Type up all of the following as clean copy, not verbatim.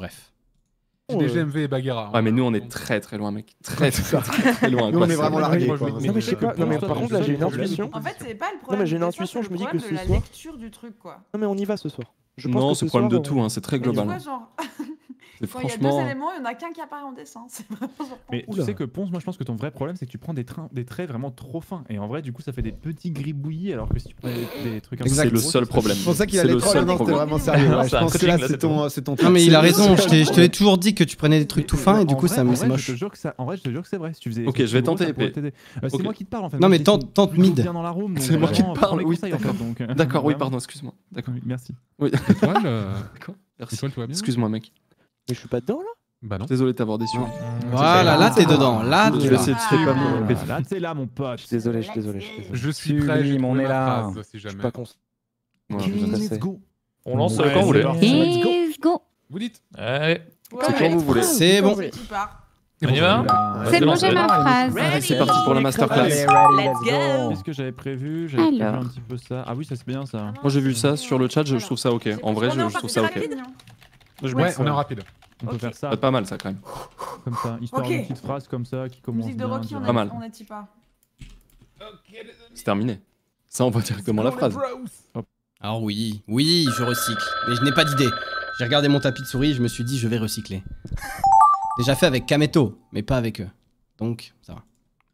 Bref. Des GMV et Baguera. Ouais, mais nous on est très très loin, mec. Très loin. Nous on est vraiment largués. Non, mais je sais pas. Non, mais par contre, là j'ai une intuition. En fait, c'est pas le problème. Non, mais j'ai une intuition, je me dis que c'est la lecture du truc, quoi. Non, mais on y va ce soir. Non, c'est le problème de tout, c'est très global. Quand il y a deux éléments, il n'y en a qu'un qui apparaît en dessin. Mais tu sais que Ponce, moi je pense que ton vrai problème c'est que tu prends des traits vraiment trop fins. Et en vrai, du coup, ça fait des petits gribouillis alors que si tu prends des trucs un peu. C'est le seul problème. C'est pour ça qu'il a les trolls, non, c'était vraiment sérieux. Je pense que là c'est ton truc. Non, mais il a raison, je te l'ai toujours dit que tu prenais des trucs tout fins et du coup ça me moche. En vrai, je te jure que c'est vrai. Ok, je vais tenter. C'est moi qui te parle en fait. Non, mais tente mid. C'est moi qui te parle, oui. D'accord, oui, pardon, excuse-moi. D'accord, merci. Excuse-moi, mec. Mais je suis pas dedans là. Bah non. Désolé de t'avoir déçu. Voilà, là t'es dedans. Là tu sais pas mon. Là t'es là mon pote. Je suis désolé, je suis prêt. On est là. Je suis pas con. Let's go. On lance quand vous voulez. Let's go. Vous dites. C'est quand vous voulez. C'est bon. On y va. C'est bon, j'ai ma phrase. C'est parti pour la masterclass. Let's go. Est-ce que j'avais prévu? J'avais prévu un petit peu ça. Ah oui, ça c'est bien ça. Moi j'ai vu ça sur le chat, je trouve ça ok. En vrai, je trouve ça ok. Ouais, on est rapide. On peut faire ça. Pas mal ça quand même. Comme ça, histoire d'une petite phrase comme ça qui commence. Musique de Rocky, on a dit pas. C'est terminé. Ça, on voit directement la phrase. Ah oui, oui, je recycle. Mais je n'ai pas d'idée. J'ai regardé mon tapis de souris, je me suis dit, je vais recycler. Déjà fait avec Kameto, mais pas avec eux. Donc, ça va.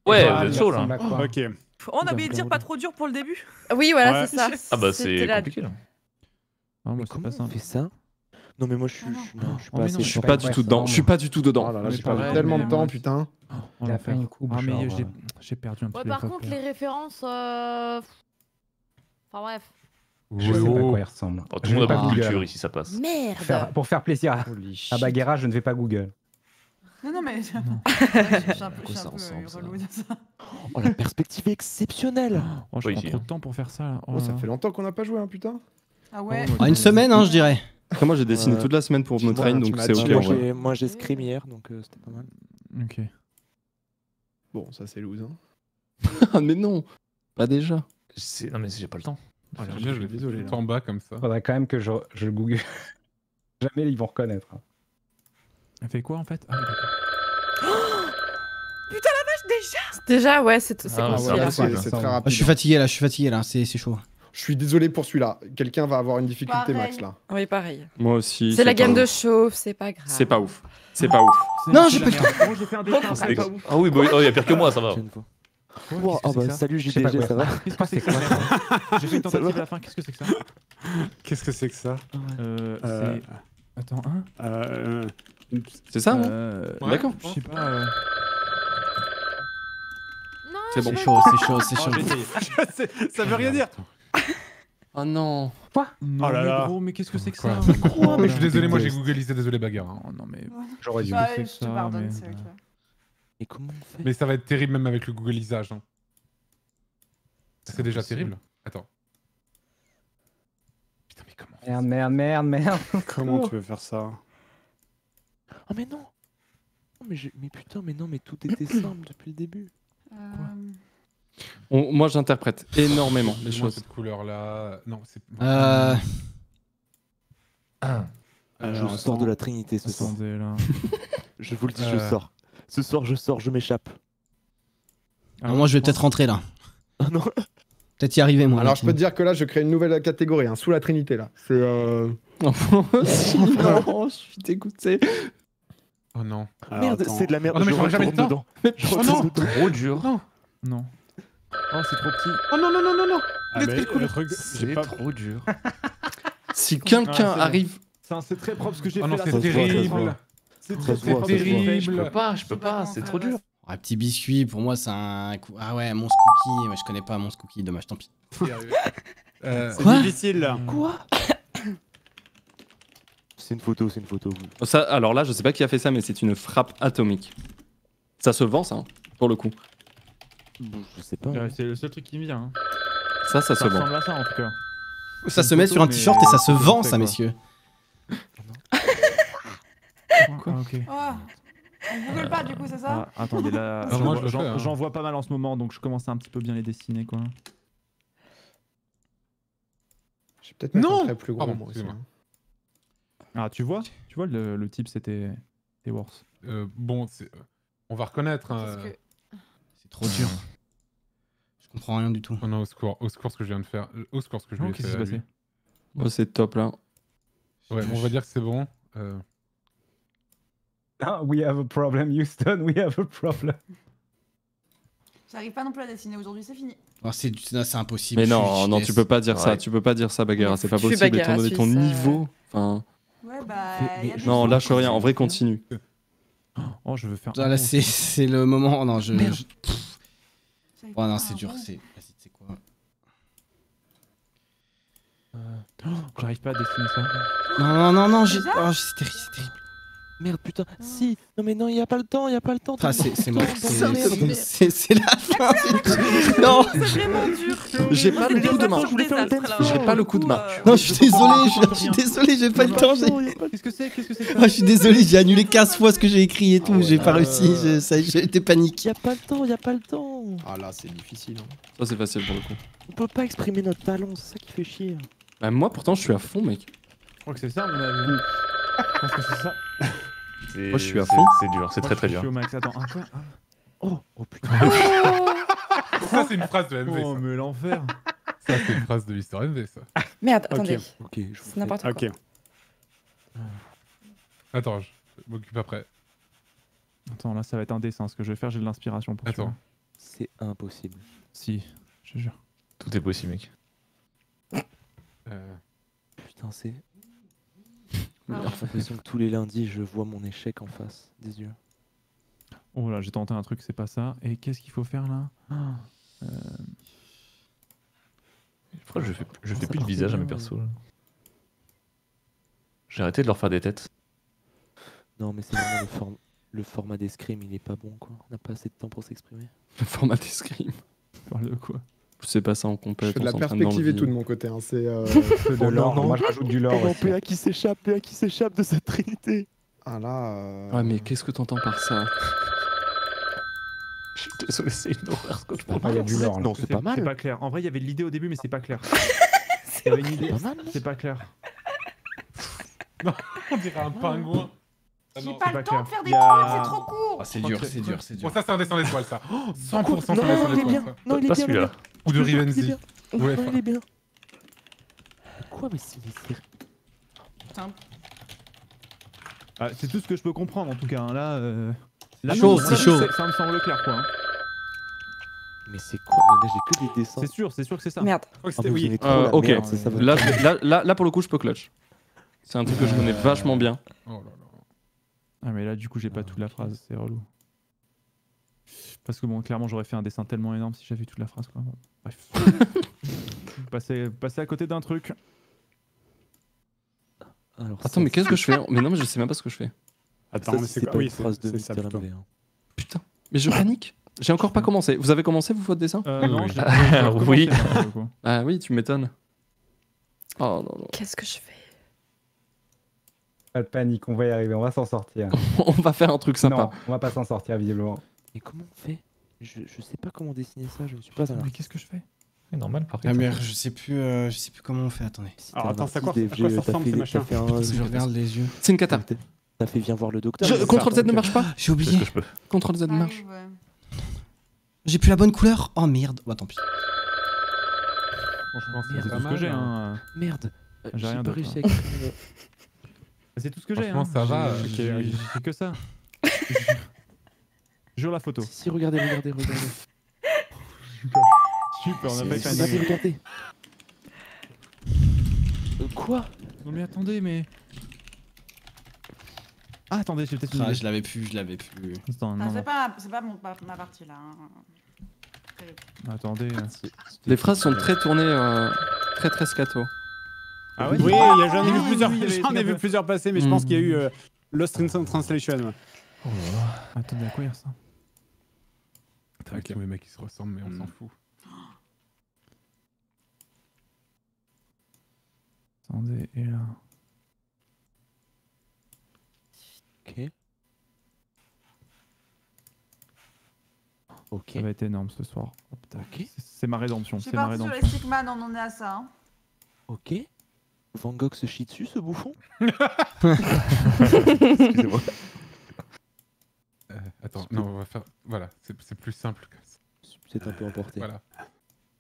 Ouais, vous êtes chaud là. Ok. On a oublié de dire pas trop dur pour le début. Oui, voilà, c'est ça. Ah bah, c'est compliqué là. Comment on fait ça ? Non mais moi je suis pas du tout dedans. Je suis pas du tout dedans. Oh j'ai perdu tellement de temps, putain. Il a fait une coupe. Ah mais j'ai perdu un peu. Ouais, par contre les références. Enfin bref. Je sais pas à quoi ils ressemblent. Tout le monde a pas de culture ici, ça passe. Merde. Pour faire plaisir à Baguera, je ne vais pas Google. Non non mais. Je suis un peu relou de ça. Oh la perspective est exceptionnelle. Oh j'ai trop de temps pour faire ça. Oh ça fait longtemps qu'on n'a pas joué hein putain. Ah ouais. Une semaine hein je dirais. Après, moi j'ai dessiné toute la semaine pour me train donc c'est ok. Moi j'ai scrim hier donc c'était pas mal. Ok. Bon, ça c'est loose. Hein. Ah, mais non, pas déjà. Non, mais j'ai pas le temps. Ah, déjà, je l'ai désolé. Tout en bas comme ça. Faudrait quand même que je google. Jamais ils vont reconnaître. Hein. Elle fait quoi en fait? Ah, oh putain, la vache déjà! Déjà, ouais, c'est compliqué. Je suis fatigué là, c'est chaud. Je suis désolé pour celui-là. Quelqu'un va avoir une difficulté max là. Oui, pareil. Moi aussi. C'est la gamme de chauffe, c'est pas grave. C'est pas ouf. C'est pas ouf. Non, j'ai pas eu. Ah oui, il y a pire que moi, ça va. Ah bah salut JDG, ça va? Qu'est-ce que c'est que ça? J'ai fait une tentative à la fin, qu'est-ce que c'est que ça? Qu'est-ce que c'est que ça? Attends, c'est ça, non? D'accord. Je sais pas. C'est bon. C'est chaud. Ça veut rien dire. Oh non. Quoi? Oh là là. Mais qu'est-ce que c'est que ça? Quoi? Mais je suis désolé, moi j'ai googlisé, désolé bagarre. Oh non mais j'aurais dû. Je te pardonne, c'est ok. Mais comment on fait? Mais ça va être terrible même avec le googlisage. C'est déjà terrible. Attends. Putain mais comment? Merde. Comment tu veux faire ça? Oh mais non. Mais putain, mais non, mais tout était simple depuis le début. Moi j'interprète énormément les choses. Cette couleur là, non c'est. Je sors de la Trinité ce soir. Je vous le dis, je sors. Ce soir je m'échappe. Moi je vais peut-être rentrer là. Ah non. Peut-être y arriver moi. Alors je peux te dire que là je crée une nouvelle catégorie hein, sous la Trinité là. C'est. Non, je suis dégoûté. Oh non. Merde, c'est de la merde. Oh non, mais je rentre jamais dedans. Oh non, trop dur. Non. Oh, c'est trop petit. Oh non, non. C'est trop dur. Si quelqu'un arrive. C'est très propre ce que j'ai fait. Oh non, c'est terrible. C'est terrible. Je peux pas, c'est trop dur. Un petit biscuit, pour moi, c'est un. Ah ouais, Mons Cookie. Mais je connais pas Mons Cookie, dommage, tant pis. C'est difficile là. Quoi? C'est une photo, Ça, alors là, je sais pas qui a fait ça, mais c'est une frappe atomique. Ça se vend, ça, hein, pour le coup. Je sais pas. C'est le seul truc qui me vient. Hein. Ça se vend. À ça, en tout cas. Ça se met sur un t-shirt et ça se vend, ça, messieurs. Quoi okay. On Google pas, du coup, c'est ça? Attendez, là, j'en vois pas mal en ce moment, donc je commence à un petit peu bien les dessiner, quoi. J'ai peut-être pas plus gros. Ah, tu vois le type, c'était worse. Bon, on va reconnaître. C'est trop dur. Je comprends rien du tout. Oh non, au secours ce que je viens de faire. Au secours ce que je viens de faire. Qu'est-ce qui s'est passé? Oh, c'est top là. Ouais, on va dire que c'est bon. Ah, we have a problem, Houston, we have a problem. J'arrive pas non plus à dessiner aujourd'hui, c'est fini. Oh, c'est impossible. Mais non, non, tu peux pas dire ça, tu peux pas dire ça, Baguera, c'est pas possible, étant donné ton niveau. Enfin... Ouais, bah. Non, lâche rien, en vrai, continue. Oh, je veux faire. Là, c'est le moment. Non, je. Oh non, c'est dur, c'est. Vas-y, c'est quoi? J'arrive pas à dessiner ça. Non, non, non, non, j'ai. Oh, c'est terrible, c'est terrible. Merde, putain, si, non, mais non, il n'y a pas le temps, il n'y a pas le temps. Ah, c'est mort, c'est la fin. Non, j'ai pas le coup de marche. J'ai pas le coup de marche. Non, je suis désolé, j'ai pas le temps. Qu'est-ce que c'est? Je suis désolé, j'ai annulé 15 fois ce que j'ai écrit et tout, j'ai pas réussi, j'étais paniqué. Il n'y a pas le temps, il n'y a pas le temps. Ah là, c'est difficile. Ça, c'est facile pour le coup. On peut pas exprimer notre talent, c'est ça qui fait chier. Bah, moi, pourtant, je suis à fond, mec. Je crois que c'est ça, mon avis. Je pense que c'est ça. Moi je suis à fond. C'est dur, c'est très très dur. Attends, un peu. Oh, oh putain. Ça c'est une phrase de MV. Oh mais l'enfer. Ça c'est une phrase de l'histoire MV ça. Merde, attendez. Ok, c'est n'importe quoi. Ok. Attends, je m'occupe après. Attends, là ça va être indécent. Ce que je vais faire, j'ai de l'inspiration pour. Attends. C'est impossible. Si, je te jure. Tout est possible, mec. Putain, c'est. J'ai l'impression que tous les lundis, je vois mon échec en face des yeux. Oh là, j'ai tenté un truc, c'est pas ça. Et qu'est-ce qu'il faut faire là? Pourquoi je fais plus de visage à mes persos là. J'ai arrêté de leur faire des têtes. Non, mais c'est vraiment le format d'escrime, il est pas bon quoi. On n'a pas assez de temps pour s'exprimer. Le format d'escrime? Parle de quoi? C'est pas ça en compète. Je fais de la perspective et tout de mon côté, hein. C'est de l'or, moi je rajoute du l'or. PA qui s'échappe, PA qui s'échappe de cette trinité. Ah là... Ouais mais qu'est-ce que t'entends par ça? Je suis désolé, c'est une horreur ce que je pense. Ah, il y a du l'or, non c'est pas mal. C'est pas clair, en vrai il y avait l'idée au début mais c'est pas clair. C'est une idée, c'est pas clair. Non, on dirait un pingouin. J'ai pas le temps de faire des trucs, c'est trop court. C'est dur, c'est dur, c'est dur. Bon ça c'est un dessin d'étoiles ça. 100% c'est un dessin d'étoiles. Non il est bien. Ou de Rivenzi. Ouais, il est bien. Quoi, mais c'est... Putain. Ah, c'est tout ce que je peux comprendre, en tout cas. Hein. Là, là chaud, c'est chaud. Ça me semble clair, quoi. Hein. Mais c'est quoi? Mais là, j'ai que des dessins. C'est sûr que c'est ça. Merde. Oh, ah, oui. Ok. Merde, ça là, pour le coup, je peux clutch. C'est un truc que je connais vachement bien. Oh là là. Ah, mais là, du coup, j'ai pas toute la phrase. C'est relou. Parce que bon, clairement, j'aurais fait un dessin tellement énorme si j'avais toute la phrase, quoi. Bon. Bref. passer à côté d'un truc. Alors, attends, mais qu'est-ce que je fais? Mais non, mais je sais même pas ce que je fais. Attends, mais c'est quoi? Oui, c'est ça, plutôt. Putain, mais je panique. J'ai encore pas commencé. Vous avez commencé, vous, votre dessin? Non, j'ai pas commencé. Oui. Ah oui, tu m'étonnes. Oh non, non. Qu'est-ce que je fais? Pas de panique, on va y arriver, on va s'en sortir. On va faire un truc sympa. Non, on va pas s'en sortir, visiblement. Mais comment on fait? Je sais pas comment dessiner ça, je ne suis pas un... Mais qu'est-ce que je fais? C'est normal, par contre. Ah merde, je sais plus comment on fait, attendez. Alors attends, ça quoi ça ressemble, ces machins? Je regarde les yeux. C'est une cata. T'as fait viens voir le docteur. Ctrl Z ne marche pas. J'ai oublié. Ctrl Z marche. J'ai plus la bonne couleur. Oh merde. Bah tant pis. Franchement, c'est tout ce que j'ai. Merde. J'ai rien réussi. C'est tout ce que j'ai. Franchement, ça va. J'ai fait que ça. Jure la photo. Si, regardez, regardez, regardez. Super, on a pas été regardez. Quoi? Non mais attendez, mais... Ah attendez, j'ai peut-être une... Ah je l'avais plus, je l'avais plus. Attends, non, c'est pas ma partie là. Attendez... Les phrases sont très tournées, très scato. Ah ouais? Oui, j'en ai vu plusieurs, j'en ai vu plusieurs passer, mais je pense qu'il y a eu Lost in Translation. Oh là. Attendez, à quoi il ressemble? T'as tous les mecs qui se ressemblent, mais on s'en fout. Attendez, et là. Ok. Ok. Ça va être énorme ce soir. Oh, okay. C'est ma rédemption. C'est ma rédemption. Sur les Stickman, on en est à ça. Hein. Ok. Van Gogh se chie dessus, ce bouffon. Excusez-moi. Attends, non, on va faire... Voilà, c'est plus simple que ça. C'est un peu emporté. Voilà.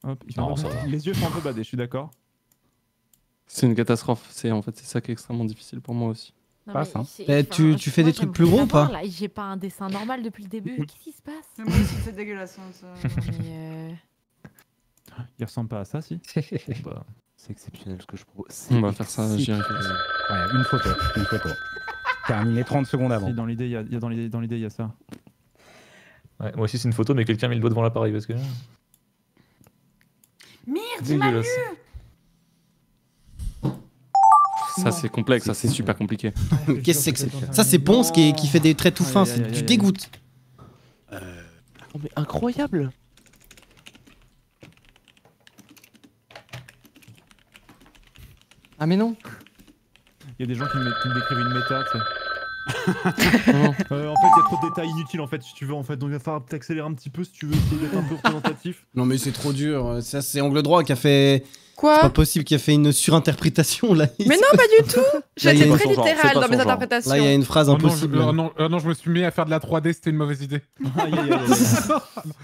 Hop, non, les yeux sont un peu badés, je suis d'accord. C'est une catastrophe. En fait, c'est ça qui est extrêmement difficile pour moi aussi. Non, passe, hein. Bah, tu fais des trucs plus gros ou pas? J'ai pas un dessin normal depuis le début. Qu'est-ce qui se passe? Moi aussi, c'est dégueulasse. Ça. Il ressemble pas à ça, si. Bah, c'est exceptionnel ce que je propose. On va faire ça, j'ai un peu. Ouais, une photo. Terminé 30 secondes avant. Si, dans l'idée, il y a ça. Ouais, moi aussi, c'est une photo, mais quelqu'un met le doigt devant l'appareil parce que. Merde, il m'a vu. Ça c'est complexe, ça c'est super compliqué. Qu'est-ce que c'est? Ça c'est Ponce qui fait des traits tout fins, tu dégoûtes. Oh, mais incroyable. Ah mais non. Il y a des gens qui me décrivent une méta, tu sais. En fait, il y a trop de détails inutiles en fait, si tu veux. En fait, donc il va falloir t'accélérer un petit peu si tu veux essayer d'être un peu représentatif. Non, mais c'est trop dur. Ça, c'est Angle Droit qui a fait. Quoi? C'est pas possible qu'il a fait une surinterprétation là. Mais non, pas du tout. J'étais très littérale dans mes interprétations. Là, il y a une phrase impossible. Non, je me suis mis à faire de la 3D, c'était une mauvaise idée.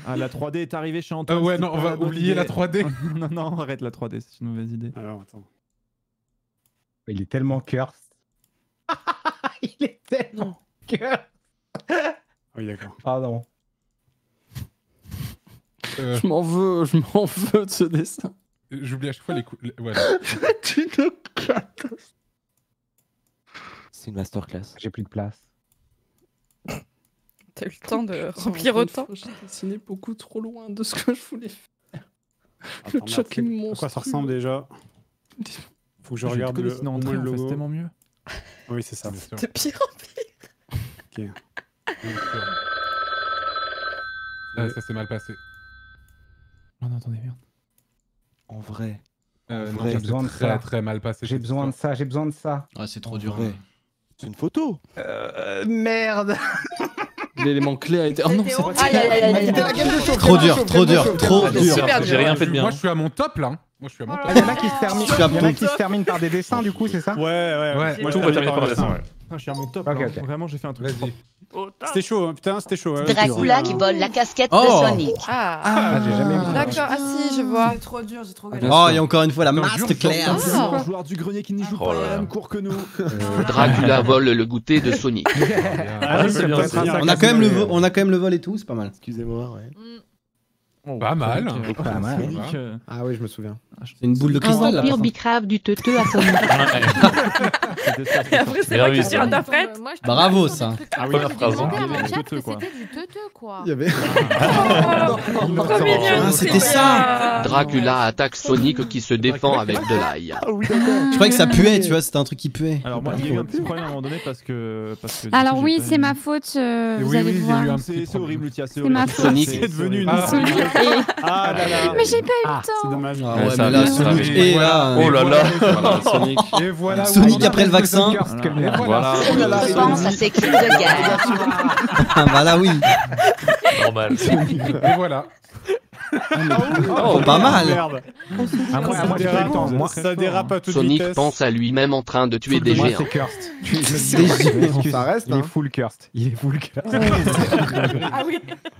Ah, la 3D est arrivée chez Antoine. Ouais, non, on va oublier la 3D. Non, arrête la 3D, c'est une mauvaise idée. Alors, attends. Il est tellement cursed. Il est tellement cœur. Oui, d'accord. Pardon. Je m'en veux de ce dessin. J'oublie à chaque fois les coups. Ouais. C'est une catastrophe. C'est une masterclass. J'ai plus de place. T'as eu le temps de remplir autant. J'ai dessiné beaucoup trop loin de ce que je voulais faire. Le choc est monstrueux. À quoi ça ressemble déjà? Faut que je regarde le logo. C'est tellement mieux. Oui, c'est ça. De pire en pire. Ok. Ah, ça s'est mal passé. Oh non, attendez, merde. En vrai. J'ai besoin de ça. Très mal passé. J'ai besoin de ça, j'ai besoin de ça. Ah, c'est trop dur. C'est une photo. Merde. L'élément clé a été. Oh non, c'est pas. Trop dur. J'ai rien fait de bien. Moi, je suis à mon top là. Il y en a qui se terminent par des dessins, du coup, c'est ça? Ouais. Moi, je termine par des dessins, ouais. Je suis à mon top, vraiment, j'ai fait un truc. C'était chaud, putain, c'était chaud. Dracula qui vole la casquette de Sonic. Ah, j'ai jamais vu. D'accord, ah si, je vois. C'est trop dur, j'ai trop galéré. Oh, et encore une fois, la masterclass. Un joueur du grenier qui n'y joue pas la même cour que nous. Dracula vole le goûter de Sonic. On a quand même le vol et tout, c'est pas mal. Excusez-moi, ouais. Oh, pas mal. Ah oui, je me souviens. C'est une boule de cristal. Un vampire bicrave du teuteux à son nom. Et après, c'est moi qui surinterprète. Bravo, ça. Ah oui, la phrase. C'était du teuteux, quoi. Il y avait. C'était ça. Dracula attaque Sonic qui se défend avec de l'ail. Je croyais que ça puait, tu vois, c'était un truc qui puait. Alors, moi, il y a eu un petit problème à un moment donné parce que. Alors, oui, c'est ma faute. Vous allez voir. C'est horrible, Lutia. C'est ma faute. C'est devenu une. Ah là là. Mais j'ai pas eu le temps. C'est dommage. Ah ouais, mais là, Sonic et là. Oh là là. Sonic après le vaccin. Voilà. Oh là là. Je pense à ces crises de guerre. Ah bah là oui. Normal. Et voilà. Oh, pas mal. Moi, ça dérape à toute vitesse. Sonic pense à lui-même en train de tuer des géants. C'est cursed. Ça reste. Il est full cursed.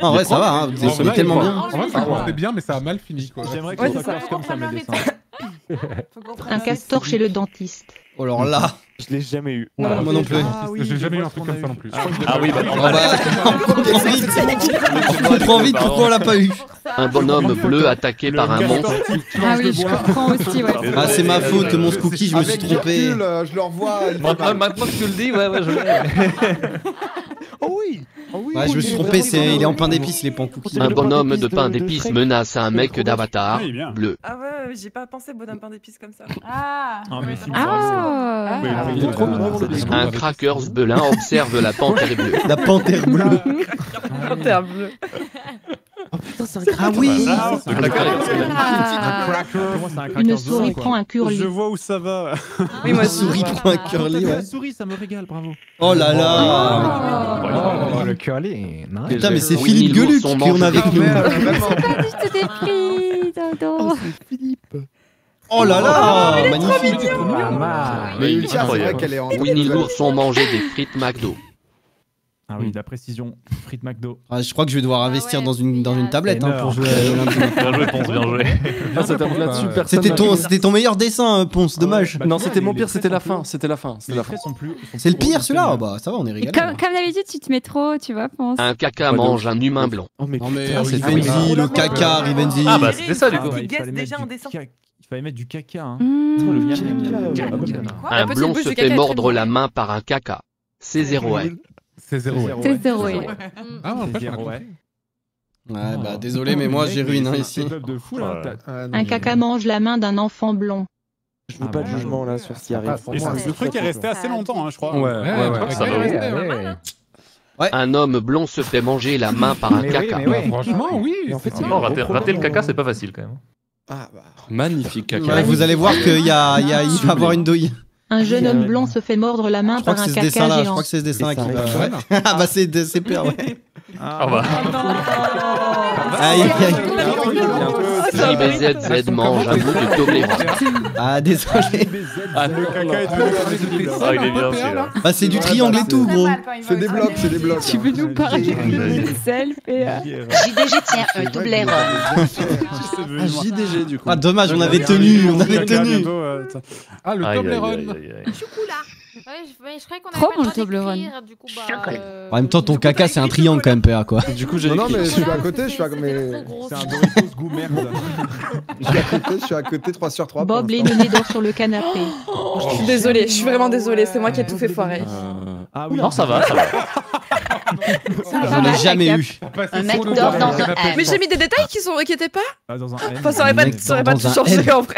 En vrai, ça va. C'est tellement bien. En vrai, ça commençait bien, mais ça a mal fini. J'aimerais que ça corse comme ça, mes dessins. Un castor chez le dentiste. Oh alors là. Je l'ai jamais eu. Moi non plus. J'ai jamais eu un truc comme ça non plus. Ah oui, bah on comprend vite pourquoi on l'a pas eu. Un bonhomme bleu attaqué par un monstre. Ah oui, je comprends aussi, ouais. Ah c'est ma faute, monstre cookie, je me suis trompé. Je le revois. Maintenant que tu le dis, ouais, je le dis. Oh oui. Ouais, je me suis trompé, il est en pain d'épices, les pains cookies. Un bonhomme de pain d'épices menace un mec d'Avatar bleu. Ah ouais, j'ai pas pensé bonhomme pain d'épices comme ça. Ah. Ah. Un crackers belin observe la panthère bleue. La panthère bleue. Oh putain, c'est un crackers. Ah oui. Une souris prend un curly. Je vois où ça va. Oui, ma souris prend un curly. La souris, ça me régale, bravo. Oh là là. Oh le curly. Putain, mais c'est Philippe Geluc qu'on a avec nous. C'est pas juste des prix, dodo. C'est Philippe. Oh là là, oh, magnifique. Mais Ultia, c'est vrai qu'elle est en... Winnie l'ours ont mangé des frites McDo. Ah oui, de la précision, frites McDo. Ah, je crois que je vais devoir investir dans une tablette pour jouer à l'Olympique. Bien joué, Ponce, bien joué. Ah, c'était ton meilleur dessin, Ponce, dommage. Bah, non, c'était mon pire, c'était la fin. C'était la fin. C'est le pire, celui-là. Bah, ça va, on est régalé. Comme d'habitude, tu te mets trop, tu vois, Ponce. Un caca mange un humain blanc. Non, mais Rivenzi, le caca, Rivenzi. Ah, bah, c'était ça, du coup. Il guesse déjà en dessin. Il fallait mettre du caca. Un blond se fait mordre la main par un caca. C'est 0-1. C'est 0-1. C'est 0-1. Ah, en fait, je raconte. Ouais, bah désolé, mais moi j'ai ruiné ici. Un caca mange la main d'un enfant blond. Je veux pas de jugement là sur ce qui arrive. Le truc est resté assez longtemps, je crois. Ouais. Ouais. Un homme blond se fait manger la main par un caca. Franchement, oui. Rater le caca, c'est pas facile quand même. Ah, bah. Magnifique caca. Vous allez voir qu'il va avoir une douille. Un jeune homme blanc se fait mordre la main par un caca géant. Je crois que c'est ce dessin-là qui va... Ah bah c'est pire, ouais. Au revoir. Aïe, JBZZ mange un bout de toblé. Ah, désolé. Ah, le caca est tout. Ah, il est bien, celui-là. Bah c'est du triangle et tout, gros. C'est des blocs, c'est des blocs. Tu veux nous parler de self et... JDG, tiens, double erreur. JDG, du coup. Ah, dommage, on avait tenu, on avait tenu. Ah, le Toblerone. Un chocolat. Ouais, je croyais qu'on avait pas le Toblerone. Du coup, bah, en même temps, ton caca, c'est un triangle quand même, PA, quoi. Du coup, j'ai non, mais je suis à côté, je suis à côté. C'est un Doritos goût merde. Je suis à côté, 3 sur 3. Bob les nénés dort sur le canapé. Je suis désolé, je suis vraiment désolé. C'est moi qui ai tout fait foirer. Ah oui, non, ça va, ça va. Je l'ai jamais eu. Un mec dort dans un... Mais j'ai mis des détails qui étaient pas... Enfin, ça aurait pas tout changé, en vrai.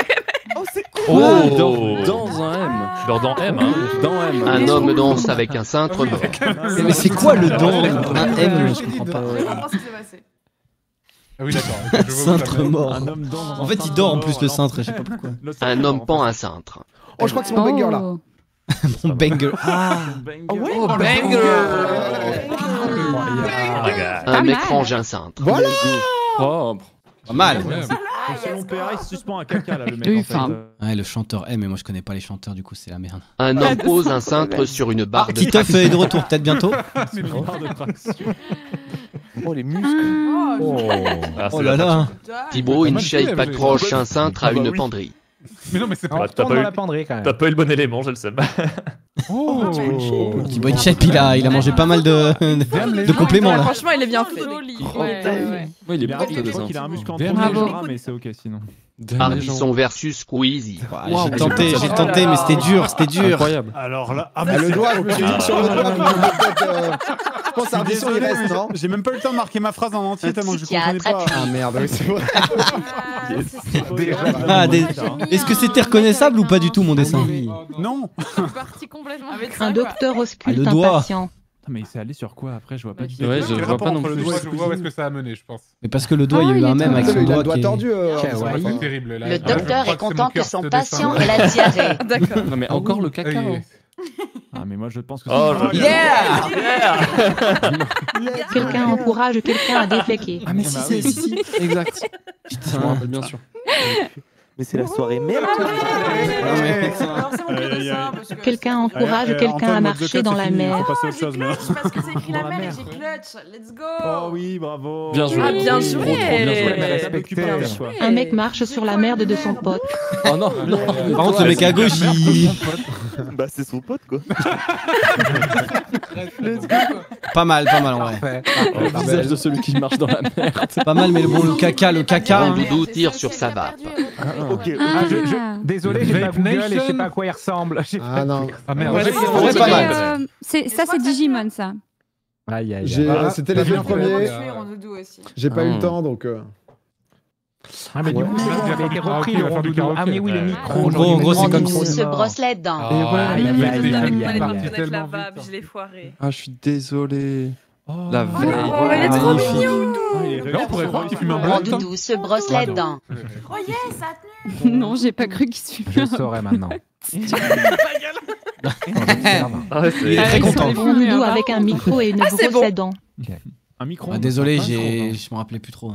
Oh, c'est cool! Oh, dans un M! Dans M, hein! Dans M! Un homme danse avec un cintre mort. Mais c'est quoi le dans M? Un M, je comprends pas. Je comprends ce qui s'est passé. Ah oui, d'accord. Cintre mort. En fait, il dort en plus le cintre, je sais pas pourquoi. Un homme pend un cintre. Oh, je crois que c'est mon banger là! Mon banger! Ah! Oh, banger! Un mec range un cintre. Voilà! Propre! Pas mal! Selon PA, il se suspend un caca là, le mec. En fait. Ouais, le chanteur aime, mais moi je connais pas les chanteurs, du coup c'est la merde. Un homme pose un cintre sur une barre de traction. Titeuf est de retour, peut-être bientôt. Oh les muscles. Oh là là. Thibaut, une shape accroche un cintre à une penderie. Mais non, mais c'est pas dans la penderie quand même. T'as pas eu le bon élément, je le sais. Oh, Thibaut, une shape, il a mangé pas mal de compléments là. Franchement, il est bien fait. Ouais, il est bien. Il a un muscle en trop, mais c'est ok sinon. Ardisson versus Squeezie. J'ai tenté, mais c'était dur, c'était dur. Incroyable. Alors là, le doigt, sur le doigt. Je pense Ardisson, il reste, non? J'ai même pas eu le temps de marquer ma phrase en entier tellement que je comprenais pas. Ah merde, oui, c'est vrai. Est-ce que c'était reconnaissable ou pas du tout mon dessin? Non. Un docteur ausculte un patient. Mais il s'est allé sur quoi après? Je vois pas du tout. Ouais, je vois pas non plus. Je vois où est-ce que ça a mené, je pense. Mais parce que le doigt, il y a eu un même avec son doigt. Le doigt tordu, c'est terrible. Le docteur est content que son patient ait la diarrhée. D'accord. Non, mais encore le caca. Ah, mais moi je pense que c'est. Oh, yeah! Quelqu'un encourage quelqu'un à défléquer. Ah, mais si, si. Exact. Putain, je me rappelle bien sûr. Mais c'est la soirée merde! Quelqu'un encourage quelqu'un à marcher dans la mer. J'ai clutch parce que c'est écrit la mer et j'ai clutch. Let's go! Oh oui, bravo! Bien joué! Bien joué! Un mec marche sur la merde de son pote. Oh non! Par contre, ce mec à gauche, il. Bah, c'est son pote quoi! Pas mal en vrai. Le visage de celui qui marche dans la merde. Pas mal, mais bon, le caca. Doudou tire sur sa barbe. Okay. Désolé, j'ai pas vu gueule et je sais pas à quoi il ressemble. Ah non. Ah merde. C'est pas mal. Ça, c'est Digimon, ça. Aïe, aïe, aïe. C'était les deux premiers. J'ai pas eu le temps, donc... Ah mais du coup, ça avait été repris le rondoudou. Ah mais oui, le micro. En gros, c'est comme ça. Se brosse les dents. Ah, je l'ai foiré. Ah, je suis désolé. La veille. Oh, elle est trop mignonne. Là, on pourrait croire qu'il fume un blanc. Doudou se brosse les dents. Oh yes, ça a tenu. Non, j'ai pas cru qu'il se fumait. Je le saurais maintenant. Il est très content. Doudou avec un micro et une brosse à dents. Un micro. Désolé, je me rappelais plus trop.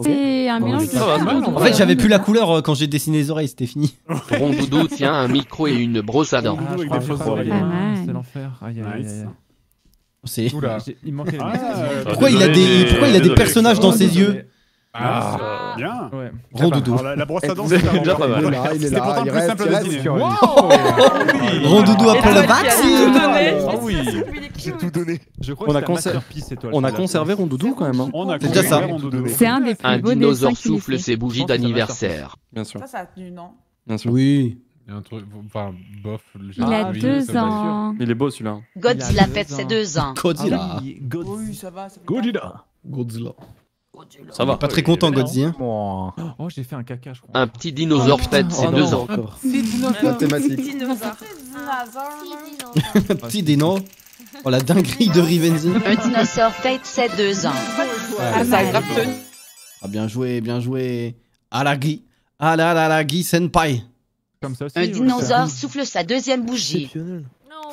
C'est un mélange de... En fait, j'avais plus la couleur quand j'ai dessiné les oreilles, c'était fini. Ron Doudou tient un micro et une brosse à dents. C'est l'enfer. Pourquoi il a des personnages dans ses yeux? Ah, bien. Ron Doudou. La brosse à dents, c'est pas mal. C'était pourtant plus simple à dessiner. Ron Doudou après le vaccin. J'ai tout donné. On a conservé Ron Doudou quand même. C'est déjà ça. C'est un des plus beaux dessins. Un dinosaure souffle ses bougies d'anniversaire. Bien sûr. Ça a tenu, non? Bien sûr. Oui. Enfin, bof. Il a 2 ans. Il est beau celui-là. Godzilla fête ses 2 ans. Godzilla. Oui, ça va. Godzilla. Godzilla. Ça va, pas très content Godzilla. Oh, j'ai fait un caca je crois. Un petit dinosaure fête ses 2 ans. La thématique. Petit dino. Oh la dinguerie de Rivenzi. Un dinosaure fête ses 2 ans. Ah bien joué, bien joué. Alagi. Alalagi senpai. Un dinosaure souffle sa 2e bougie.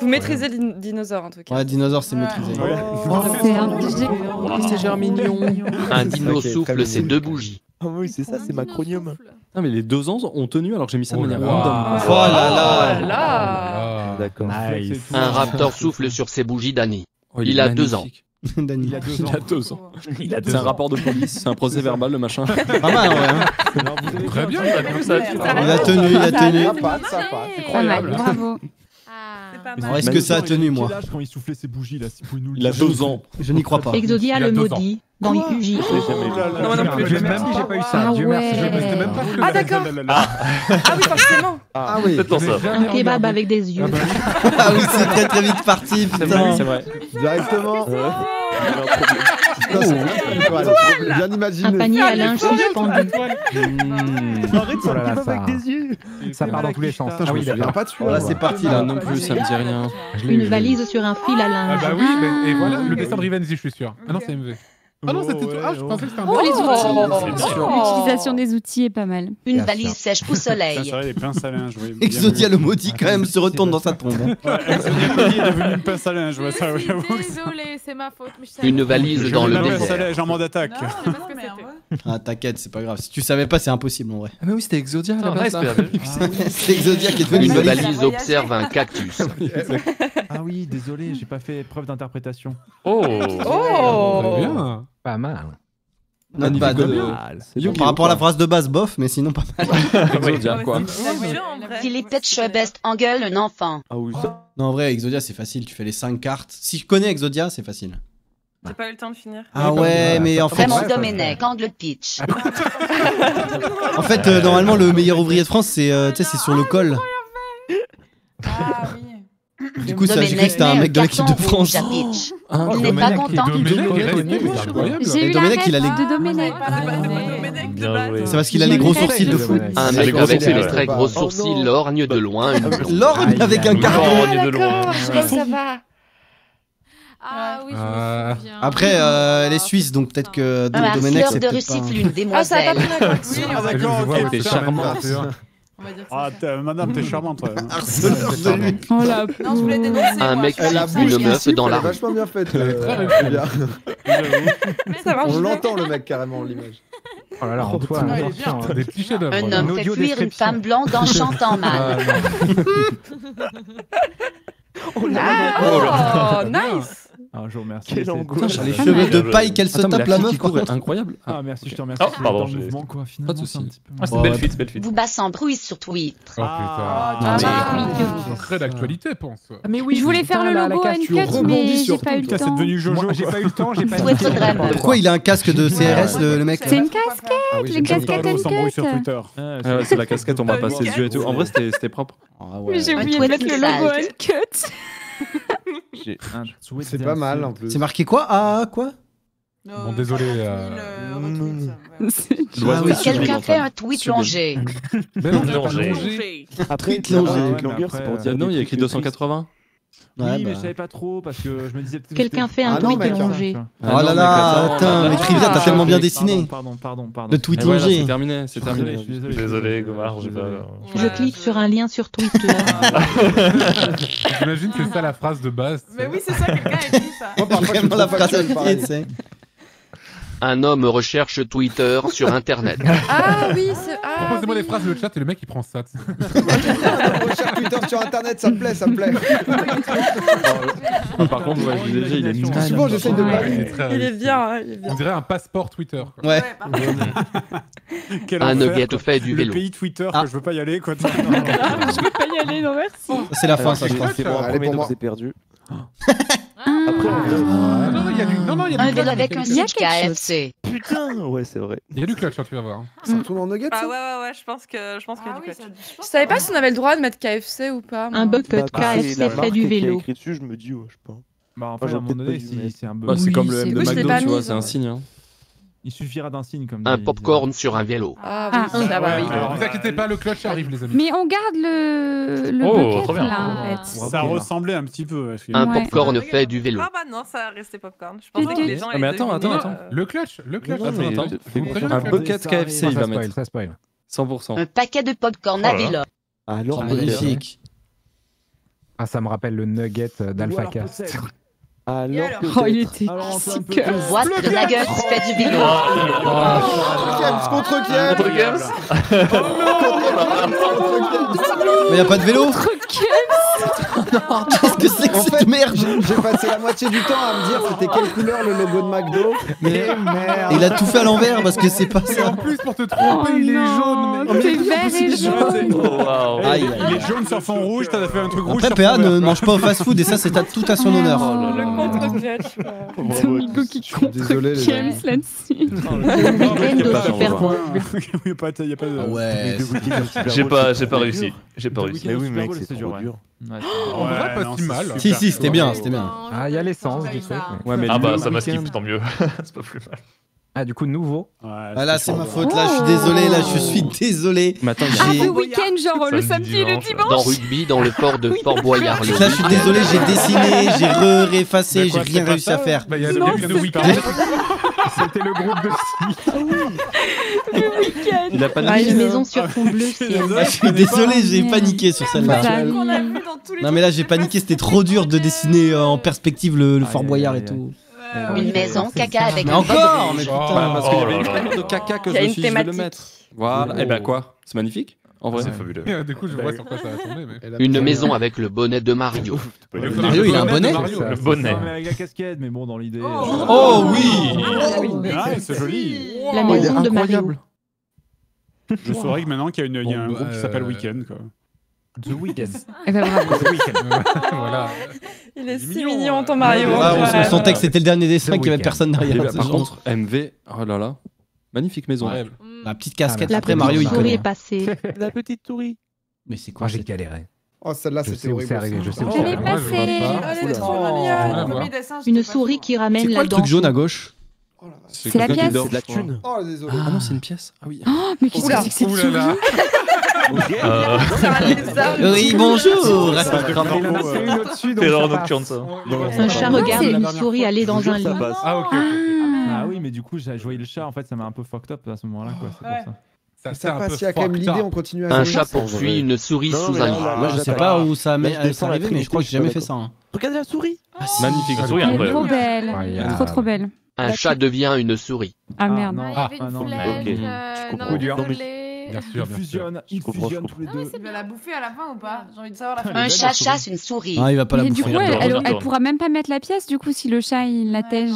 Vous maîtrisez le dinosaure en tout cas. Ouais, dinosaure c'est maîtrisé. C'est germignon. Un dino souffle ses 2 bougies. Ah oui, c'est ça, c'est Macronium. Non mais les 2 ans ont tenu alors que j'ai mis ça de manière random. Oh là là. D'accord. Un raptor souffle sur ses bougies d'Annie. Il a 2 ans. Il a 2 ans. C'est un rapport de police, c'est un procès verbal le machin. Pas mal ouais. Très bien, il a tenu, il a tenu. C'est incroyable. Bravo. Est-ce que ça a tenu, moi? Quand il soufflait ses bougies, là, si vous nous le dites. Il a 2 ans. Je n'y crois pas. Exodia le maudit dans les QG. Non, non, plus. Dieu merci, j'ai pas eu ça. Dieu merci, je ne sais même pas. Ah, d'accord. Ah, oui, forcément. Ah, oui. C'est pour ça. Un kebab avec des yeux. Ah, oui, c'est très, très vite parti, putain. C'est vrai. Directement. Bien imaginé. Un panier à linge suspendu. Arrête, ça me avec des yeux. Ça part dans tous les sens. Ah oui, il pas de là, c'est parti, là, non plus, ça me dit rien. Une valise sur un fil à linge. Ah bah oui, et voilà, le dessin de Rivenzi, je suis sûr. Ah non, c'est MV. Ah non, c'était tout. Ah, je pensais que c'était un peu. L'utilisation des outils est pas mal. Une valise sèche au soleil. Exodia le maudit, quand même, se retourne dans sa tombe. Exodia le maudit est devenu une pince à linge. Désolé, c'est ma faute. Une valise dans le désert. J'en mande attaque. Ah, t'inquiète, c'est pas grave. Si tu savais pas, c'est impossible en vrai. Ah, mais oui, c'était Exodia là. C'est Exodia qui est devenu une valise observe un cactus. Ah oui, désolé, j'ai pas fait preuve d'interprétation. Oh bien. Pas mal. Not bad. Par rapport à la phrase de base, bof, mais sinon pas mal. Exodia, quoi. S'il est peut-être Shrebest, engueule un enfant. Non, en vrai, Exodia, c'est facile. Tu fais les 5 cartes. Si je connais Exodia, c'est facile. J'ai pas eu le temps de finir. Ah ouais, mais en fait... Raymond Domenech, angle pitch. En fait, normalement, le meilleur ouvrier de France, c'est sur le col. Ah oui. Du coup, j'ai cru que c'était un mec de l'équipe de France. Il n'est pas content. J'ai eu la ref de Domenech. C'est parce qu'il a les gros sourcils de fou. Un mec avec les très gros sourcils, l'orgne de loin. L'orgne avec un carton. Ça va. Ah oui, je me souviens. Après, elle est suisse, donc peut-être que Domenech, c'est peut-être pas... Une demoiselle. Ah d'accord, ok, c'est charmant. Ah, madame, t'es charmante. Un mec fixe une meuf dans la rue. Vachement bien faite. On l'entend le mec carrément l'image. Oh là là, Antoine. Un homme fait fuir une femme blonde en chantant mal. Oh nice. Ah, je vous remercie. Quel angoisse. Putain, les cheveux de paille qu'elle se tape la meuf, quoi. Incroyable. Ah, merci, je te remercie. Oh, pardon, j'ai... Pas de soucis. Ah, c'est belle fuite, belle fuite. Bouba s'embrouille sur Twitter. Ah, putain. Très d'actualité, pense. Mais oui, je voulais faire le logo à une cut, mais j'ai pas eu le temps. C'est devenu Jojo, j'ai pas eu le temps, j'ai pas eu le temps. Pourquoi il a un casque de CRS, le mec? C'est une casquette, les casquettes à cut. C'est la casquette, on m'a passé les yeux et tout. En vrai, c'était propre. Mais j'ai oublié de mettre le logo à une cut. C'est pas mal en plus. C'est marqué quoi? Ah, quoi? Bon, désolé. Quelqu'un fait un tweet longé. Un tweet longé. Non, il y a écrit 280. Oui, mais je savais pas trop parce que je me disais. Quelqu'un fait un tweet longé. Oh là là, attends, mais Trivia, t'as tellement bien dessiné. Pardon. Le tweet longé. C'est terminé, c'est terminé. Désolé, Gomar, j'ai pas. Je clique sur un lien sur Twitter. J'imagine que c'est ça la phrase de base. Mais oui, c'est ça, quelqu'un a dit ça. Moi, parfois, je me la phrase de base. un homme recherche Twitter sur Internet. Ah oui, c'est... Ah, proposez-moi des phrases dans le chat et le mec il prend ça. Recherche Twitter sur Internet, ça me plaît, ça me plaît. Par contre, ouais, JDG, il est mignon. Souvent, j'essaie de parler. Il est bien. On dirait un passeport Twitter. Quoi. Ouais. Un nugget fait du vélo. Le pays Twitter que je veux pas y aller. Quoi. Je veux pas y aller, non merci. C'est la fin, ça je crois. C'est bon, après, donc c'est perdu. Après, il y a KFC. Putain, ouais, c'est vrai. Il y a du clutch, tu vas voir. Ça retourne en nugget. Ah ouais, je pense qu'il y a du clutch. Je savais pas si on avait le droit de mettre KFC ou pas. Un bug code KFC fait du vélo. Écrit dessus, je me dis, ouais, je sais pas. Bah, en fait, à un moment donné, c'est un bug. C'est comme le M de McDo, tu vois, c'est un signe. Il suffira d'un signe comme un popcorn sur un vélo. Ah oui, ne vous inquiétez pas, le clutch arrive, les amis. Mais on garde le bucket là, en fait. Ça ressemblait un petit peu. Un popcorn fait du vélo. Ah bah non, ça restait popcorn. Je pensais que les gens. Mais attends. Le clutch. Un bucket KFC, il va mettre. 100%. Un paquet de popcorn à vélo. Alors magnifique. Ah, ça me rappelle le nugget d'Alpha Cast. Alors, il était si cœur. Le voix de la gueule fait du vélo. Contre Kems. Mais y'a pas de vélo. Qu'est-ce que c'est que cette merde? J'ai passé la moitié du temps à me dire c'était quelle couleur le logo de McDo. Mais merde. Il a tout fait à l'envers parce que c'est pas ça. En plus, pour te tromper, il est jaune. T'es vert et jaune. Il est jaune sur fond rouge, t'as fait un truc rouge. Après, PA ne mange pas au fast-food et ça, c'est tout à son honneur. Contre-clutch. Domingo qui contre James Lancy. J'ai pas réussi. Mais oui, mec, c'est trop dur. En vrai, pas si mal. Si, c'était bien, c'était bien. Ah, il y a l'essence du truc. Ah bah, ça m'a skip, tant mieux. C'est pas plus mal. Ah, du coup, nouveau. Ah là, c'est ma faute, là, je suis désolé, Maintenant, le week-end, genre le samedi et le dimanche. Dans rugby, dans le port de Fort-Boyard. Là, je suis désolé, j'ai dessiné, j'ai réeffacé, j'ai rien réussi à faire. Bah, il y a le début de week-end. C'était le groupe de Le week-end. Ah, une maison sur fond bleu, c'est... Je suis désolé, j'ai paniqué sur celle-là. Non, mais là, j'ai paniqué, c'était trop dur de dessiner en perspective le Fort-Boyard et tout. Une maison caca avec un encore, mais putain, parce qu'il y avait une couleur de caca que je me suis dit, je vais le mettre. Voilà, et ben quoi, c'est magnifique. En vrai, c'est fabuleux. Du coup, je vois sur quoi ça va tomber. Une maison avec le bonnet de Mario. Mario, il a un bonnet. Le bonnet. Avec la casquette, mais bon, dans l'idée. Oh oui. C'est joli. La maison de Mario. Je saurais que maintenant qu'il y a un groupe qui s'appelle Weekend, quoi. The Weeknd. Voilà. Il est si mignon, ton Mario. On sentait que c'était le dernier dessin qu'il n'y avait personne derrière. Par contre, MV, oh là là, magnifique maison. La petite casquette après Mario, il connaît. La petite souris. Mais c'est quoi? J'ai galéré. Oh, celle-là, c'était horrible. Je sais où c'est arrivé. Une souris qui ramène la dent. C'est quoi le truc jaune à gauche? C'est la pièce. C'est de la thune. Oh, désolé. Ah non, c'est une pièce. Ah oui. Mais qu'est-ce que c'est que cette souris? Oui, bonjour. Terreur nocturne, ça. Un chat regarde une souris aller dans un lit. Ah ok. Ah oui, mais du coup, j'ai joué le chat. En fait, ça m'a un peu fucked up à ce moment-là, quoi. C'est pour ça. Ça passe à quand même l'idée, on continue à jouer. Un chat poursuit une souris sous un lit. Moi, je sais pas où ça m'est arrivé, mais je crois que j'ai jamais fait ça. Regardez la souris. Magnifique souris, trop belle, trop belle. Un chat devient une souris. Ah merde. Ah non. Ils fusionnent tous les deux. Il va la bouffer à la fin ou pas? J'ai envie de savoir la fin. Un chat chasse une souris. Ah, il va pas la bouffer. Mais du coup, elle pourra même pas mettre la pièce, du coup, si le chat, il l'attège.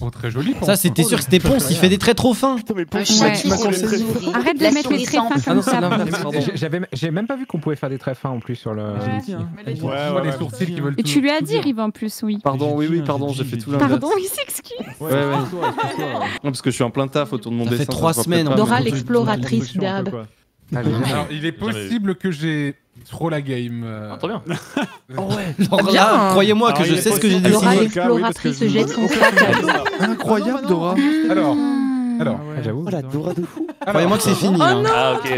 Oh, très joli. Ça, c'était sûr que c'était Ponce, il fait des traits trop fins. Un chat qui chasse une souris. Arrête de mettre les traits fins comme ça. J'ai même pas vu qu'on pouvait faire des traits fins en plus sur le... Et tu lui as dit, Rive, en plus, oui. Pardon, pardon, j'ai fait tout l'inverse. Pardon, il s'excuse. Ouais. Non, parce que je suis en plein taf autour de mon dessin. Ça fait 3 semaines. Dora l'exploratrice d'herbe. Alors, il est possible que j'ai trop la game. Très bien. Dora, croyez-moi que je sais ce que j'ai dessiné. Dora l'exploratrice jette son sac. Incroyable, Dora. Alors, j'avoue. Oh la Dora de fou. Croyez-moi que c'est fini. Ah ok,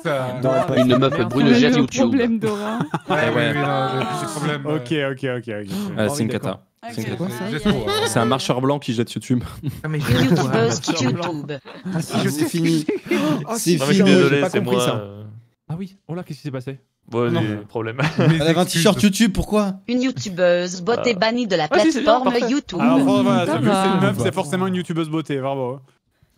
ça va bien. Une meuf brune gère YouTube. Problème Dora. Ouais. Ok. C'est une cata. C'est un marcheur blanc qui jette YouTube. C'est fini. C'est fini. Désolé, c'est moi. Ah oui. Oh là, qu'est-ce qui s'est passé? Bon, problème. Elle avait un t-shirt YouTube, pourquoi? Une youtubeuse beauté bannie de la plateforme YouTube. Alors, voilà, c'est une meuf, c'est forcément une youtubeuse beauté, bravo.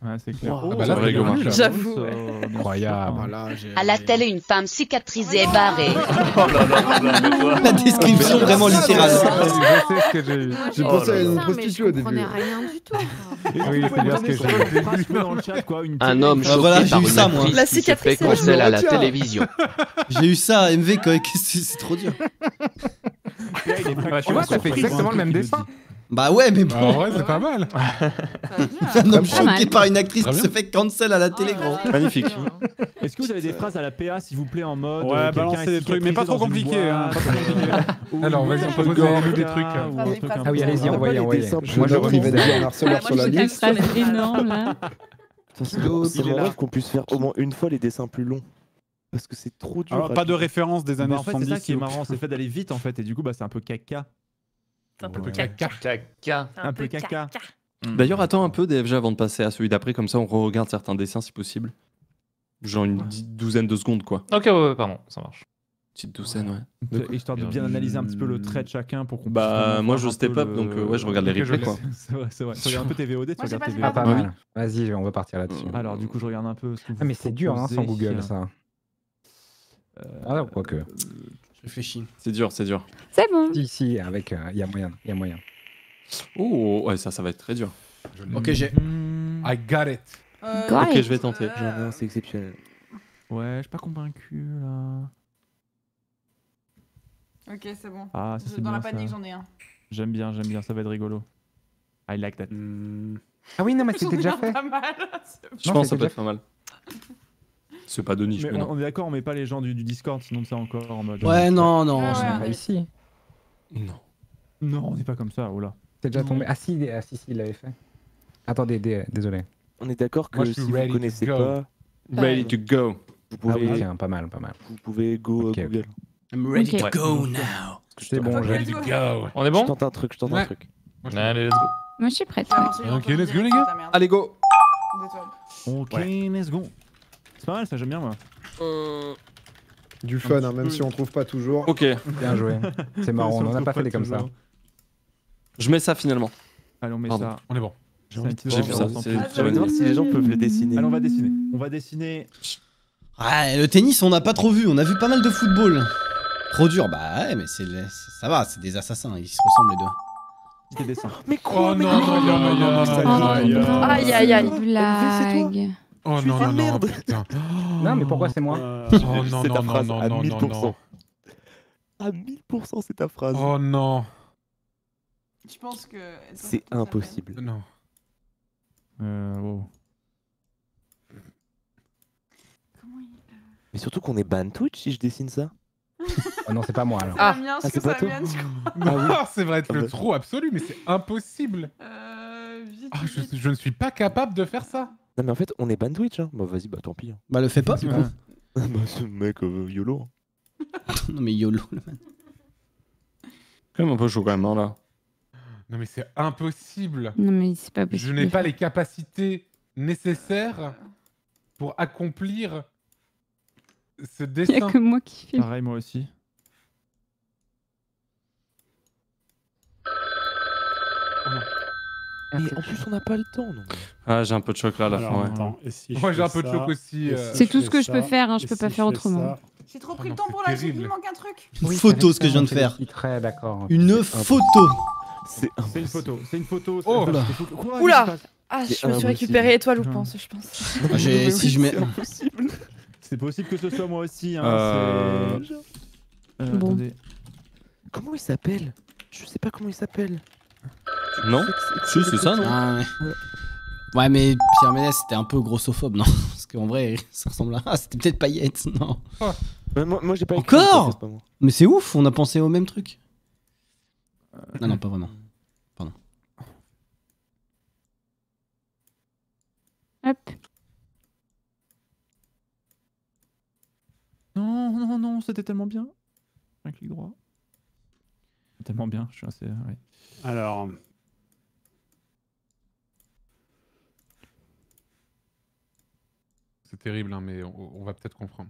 Ouais, c'est clair. Wow. Ah bah là, j'avoue. Incroyable. À la télé, une femme cicatrisée et barrée. Oh là là, la description vraiment littérale. J'ai pensé à une prostituée au début. Rien du tout. Oui, c'est bien ce que j'ai vu. Un homme choqué par une actrice qui se fait cancel à la télévision. J'ai eu ça à MV, c'est trop dur. Tu vois, ça fait exactement le même dessin. Bah ouais, mais bon. En vrai, c'est pas mal. Un homme choqué par une actrice qui se fait cancel à la télé, gros. Magnifique. Est-ce que vous avez des phrases à la PA, s'il vous plaît, en mode. Ouais, balancer des trucs, mais pas trop compliqué. Alors, vas-y, on peut nous des trucs. Ah oui, allez-y, envoyez. Moi, je revivais déjà un harceleur sur la liste. C'est une phrase énorme, là. C'est rêve qu'on puisse faire au moins une fois les dessins plus longs. Parce que c'est trop dur. Alors, pas de référence des années 70. C'est ça qui est marrant, c'est le fait d'aller vite, en fait. Et du coup, c'est un peu caca. Un peu caca. D'ailleurs, attends un peu, DFG, avant de passer à celui d'après, comme ça on regarde certains dessins si possible. Genre une douzaine de secondes, quoi. Ok, ouais, pardon, ça marche. Petite douzaine, ouais. Histoire de bien analyser un petit peu le trait de chacun pour qu'on. Bah, moi je step up, donc ouais, je regarde les replays, quoi. C'est vrai, c'est vrai. Tu regardes un peu tes VOD, tu regardes tes VOD. Ah, pas mal. Vas-y, on va partir là-dessus. Alors, du coup, je regarde un peu. Ah, mais c'est dur, hein, sans Google, ça. Ah, quoi que. Réfléchis. C'est dur, c'est dur. C'est bon. Si, si, avec, y a moyen, il y a moyen. Oh, ouais, ça va être très dur. Ok, j'ai... I got it. Ok, je vais tenter. C'est exceptionnel. Ouais, je suis pas convaincu, là. Ok, c'est bon. Ah, ça, dans la panique, j'en ai un. J'aime bien, ça va être rigolo. I like that. Ah oui, non, mais c'était déjà fait. Je pense que ça peut être pas mal. C'est pas de niche, mais on est d'accord, on met pas les gens du Discord, sinon c'est encore en mode... Ouais, non, non, on n'est pas ici. Non. Non, on n'est pas comme ça, oh là. C'est déjà tombé... Ah si, il l'avait fait. Attendez, désolé. On est d'accord que si vous connaissez pas... Ready to go. Ah oui, tiens, pas mal, pas mal. Vous pouvez go Google. I'm ready to go now. C'est bon, j'ai ready to go. On est bon? Je tente un truc, Allez, let's go. Moi, je suis prête. Ok, let's go, les gars. Allez, go. Ok, let's go. C'est pas mal, ça, j'aime bien, moi. Du fun, hein, même si on trouve pas toujours. Ok. Bien joué. C'est marrant, on en a pas fait des comme ça. Je mets ça finalement. Allez, on met ça. On est bon. J'ai envie de voir ça. J'aimerais voir si les gens peuvent le dessiner. Allez, on va dessiner. On va dessiner. Ah, le tennis, on n'a pas trop vu. On a vu pas mal de football. Trop dur, bah ouais, mais ça va, c'est des assassins. Ils se ressemblent, les deux. Des dessins. Mais quoi? Oh non, non, aïe, aïe, aïe. Blague. Oh non, non, non, putain. Non, mais pourquoi c'est moi? Oh non, non, non, non, non, non, non. À 1000%, c'est ta phrase. Oh non. Je pense que... C'est impossible. Non. Wow. Mais surtout qu'on est ban Twitch si je dessine ça. Oh non, c'est pas moi alors. Ah, c'est pas toi. Non, c'est vrai, le trou absolu, mais c'est impossible. Je ne suis pas capable de faire ça. Non mais en fait on est ban Twitch hein. Bah vas-y bah tant pis hein. Bah le fais pas du coup. Bah ce mec YOLO. Non mais YOLO le man. Quand même un peu chaud quand même hein, là. Non mais c'est impossible. Non mais c'est pas possible. Je n'ai pas les capacités nécessaires pour accomplir ce dessin. Y'a que moi qui filme. Pareil moi aussi. Mais en plus, on n'a pas le temps. Non. Ah, j'ai un peu de choc là à la fin. Moi, j'ai un peu de choc aussi. C'est tout ce que je peux faire, hein, je peux pas faire autrement. J'ai trop pris le temps pour la vie, il manque un truc. Une photo, ce que je viens de faire. Une photo. C'est une photo. C'est une photo. Oh là. Oula. Ah, je me suis récupéré étoile ou pense, je pense. Si je mets. C'est possible que ce soit moi aussi. Bon. Comment il s'appelle? Je sais pas comment il s'appelle. Non, si c'est ça, non ouais, mais Pierre Ménès c'était un peu grossophobe, non? Parce qu'en vrai, ça ressemble à... Ah, c'était peut-être Paillettes, non? Moi, j'ai pas écrit. Encore? Mais c'est ouf, on a pensé au même truc. Non, non, pas vraiment. Pardon. Hop. Non, non, non, c'était tellement bien. Un clic droit. Tellement bien, je suis assez... Ouais. Alors... C'est terrible, hein, mais on va peut-être comprendre.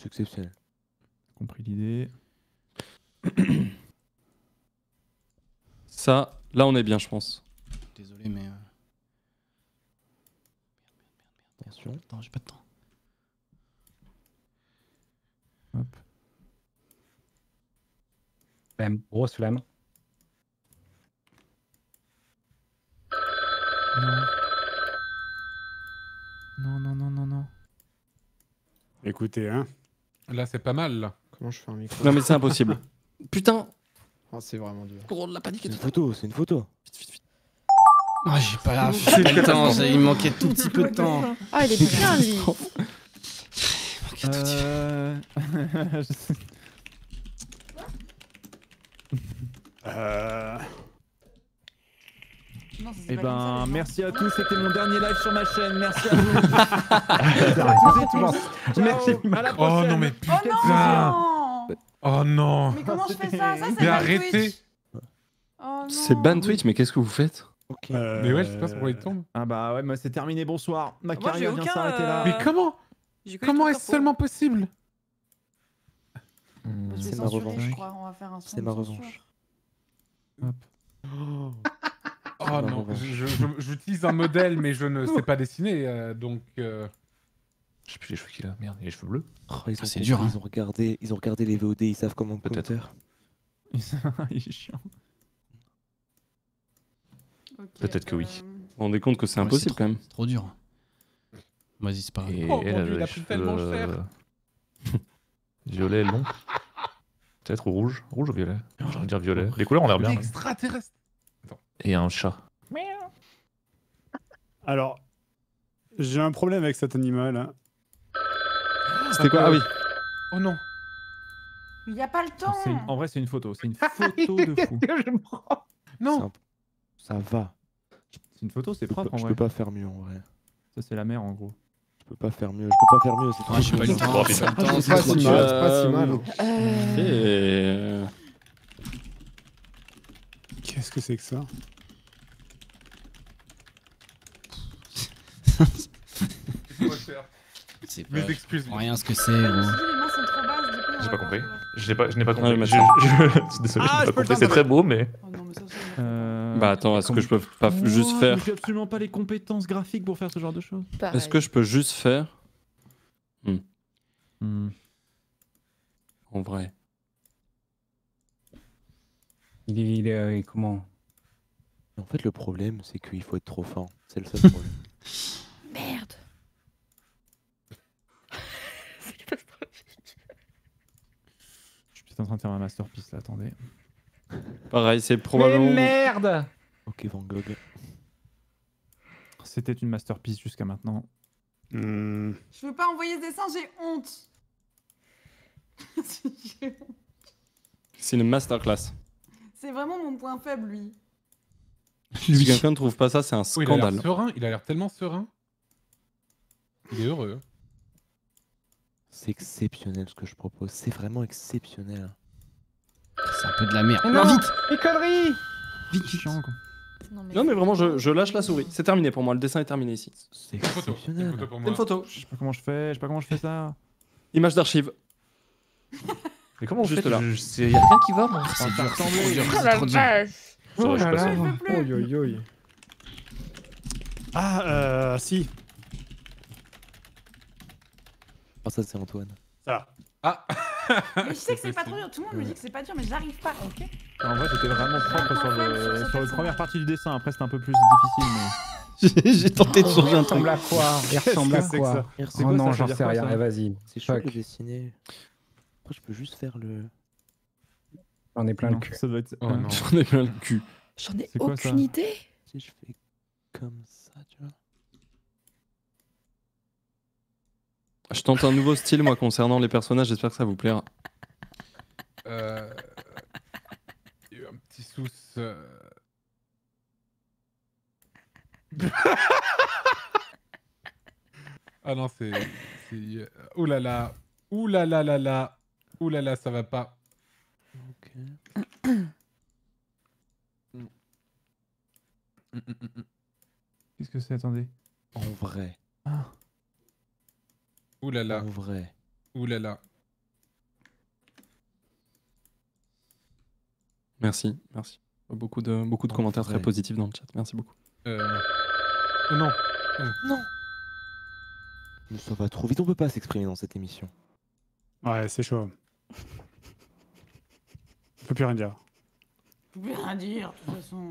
C'est exceptionnel. Compris l'idée. Ça, là on est bien, je pense. Désolé, mais... Attention. Attends, j'ai pas de temps. Hop. Même gros sous la main. Non, non, non, non, non. Écoutez, hein. Là, c'est pas mal, là. Comment je fais un micro? Non, mais c'est impossible. Putain. Oh, c'est vraiment dur. Oh, la panique est totale. C'est une photo. Vite, vite, vite. Oh, j'ai pas la putain, il manquait tout petit peu de temps. Ah, il est bien, lui. Il manquait tout petit peu. Eh ben, merci à tous, c'était mon dernier live sur ma chaîne, merci à vous. Merci, à la prochaine. Oh non mais putain. Oh non. Mais comment je fais ça? Ça c'est ban Twitch. C'est ban Twitch, mais qu'est-ce que vous faites? Mais ouais, je sais pas pourquoi il tombe. Ah bah ouais, moi c'est terminé, bonsoir. Ma carrière vient s'arrêter là. Mais comment? Comment est-ce seulement possible? C'est ma revanche. C'est ma revanche. Hop. Oh non, j'utilise un modèle, mais je ne sais pas dessiner, donc... Je sais plus les cheveux qu'il a, merde, il a les cheveux bleus. Oh, c'est dur, hein. Ils ont regardé les VOD, ils savent comment peut-être. Il est chiant. Okay, peut-être que oui. On rendez compte que c'est impossible, quand même. C'est trop dur. Vas-y, c'est pareil. Oh, elle a pris tellement cher. Violet, long. Peut-être ou rouge. Rouge ou violet? J'ai envie de dire violet. Les couleurs ont l'air bien. Extraterrestre. Et un chat. Alors, j'ai un problème avec cet animal. Hein. C'était quoi? Ah oui. Oh non. Il n'y a pas le temps. En vrai, c'est une photo. C'est une photo de fou. Non. Ça va. C'est une photo, c'est propre. Je peux pas faire mieux en vrai. Ça, c'est la mer en gros. Je peux pas faire mieux. Je peux pas faire mieux. C'est trop. Je peux pas si mal. C'est pas si mal. Qu'est-ce que c'est que ça? Mes excuses. Rien ce que c'est. J'ai pas compris. Je n'ai pas compris. Désolé. Ah, je n'ai pas compris. C'est très beau, mais. Bah attends, est-ce que je peux pas juste faire? J'ai absolument pas les compétences graphiques pour faire ce genre de choses. Est-ce que je peux juste faire? En vrai. Il est comment? En fait, le problème, c'est qu'il faut être trop fin. C'est le seul problème. Merde. C'est catastrophique. Je suis peut-être en train de faire ma masterpiece, là. Attendez. Pareil, c'est probablement... Mais merde. Ok, Van Gogh. C'était une masterpiece jusqu'à maintenant. Je veux pas envoyer ce dessin, j'ai honte. C'est une masterclass. C'est vraiment mon point faible, lui. Si quelqu'un ne trouve pas ça, c'est un scandale. Oh, il a l'air tellement serein. Il est heureux. C'est exceptionnel ce que je propose. C'est vraiment exceptionnel. C'est un peu de la merde. Non, non, vite. Les conneries. Vite, vite. Chiant, quoi. Non, mais vraiment, je lâche la souris. C'est terminé pour moi. Le dessin est terminé ici. C'est exceptionnel. C'est une photo. Je sais pas comment je fais. Je sais pas comment je fais ça. Image d'archive. Mais comment on fait là? Il y a rien qui va, moi. C'est dur, c'est trop dur. Ah, si. Ah, ça, c'est Antoine. Ça. Ah. Mais je sais que c'est pas trop dur. Tout le monde me dit que c'est pas dur, mais j'arrive pas, ok? En vrai, j'étais vraiment propre sur la première partie du dessin. Après, c'était un peu plus difficile, mais... J'ai tenté de changer un truc. Il ressemble à quoi? Il ressemble à quoi? Oh non, j'en sais rien. Vas-y. C'est chaud de dessiner. Je peux juste faire le... J'en ai plein le cul. Ça doit être... oh, j'en ai plein le cul. J'en ai aucune idée. Si je fais comme ça, tu vois. Je tente un nouveau style, moi, concernant les personnages. J'espère que ça vous plaira. Il y a eu un petit souce... Ah non, c'est... Ouh là là. Ouh là là là là. Ouh là là, ça va pas. Ok. Qu'est-ce que c'est? Attendez. En vrai. Ah. Ouh là là. En vrai. Ouh là là. Merci, merci. Beaucoup de commentaires très positifs dans le chat. Merci beaucoup. Non. Non. Ne sois pas trop vite, on peut pas s'exprimer dans cette émission. Ouais, c'est chaud. On peut plus rien dire. On peut plus rien dire, de toute façon.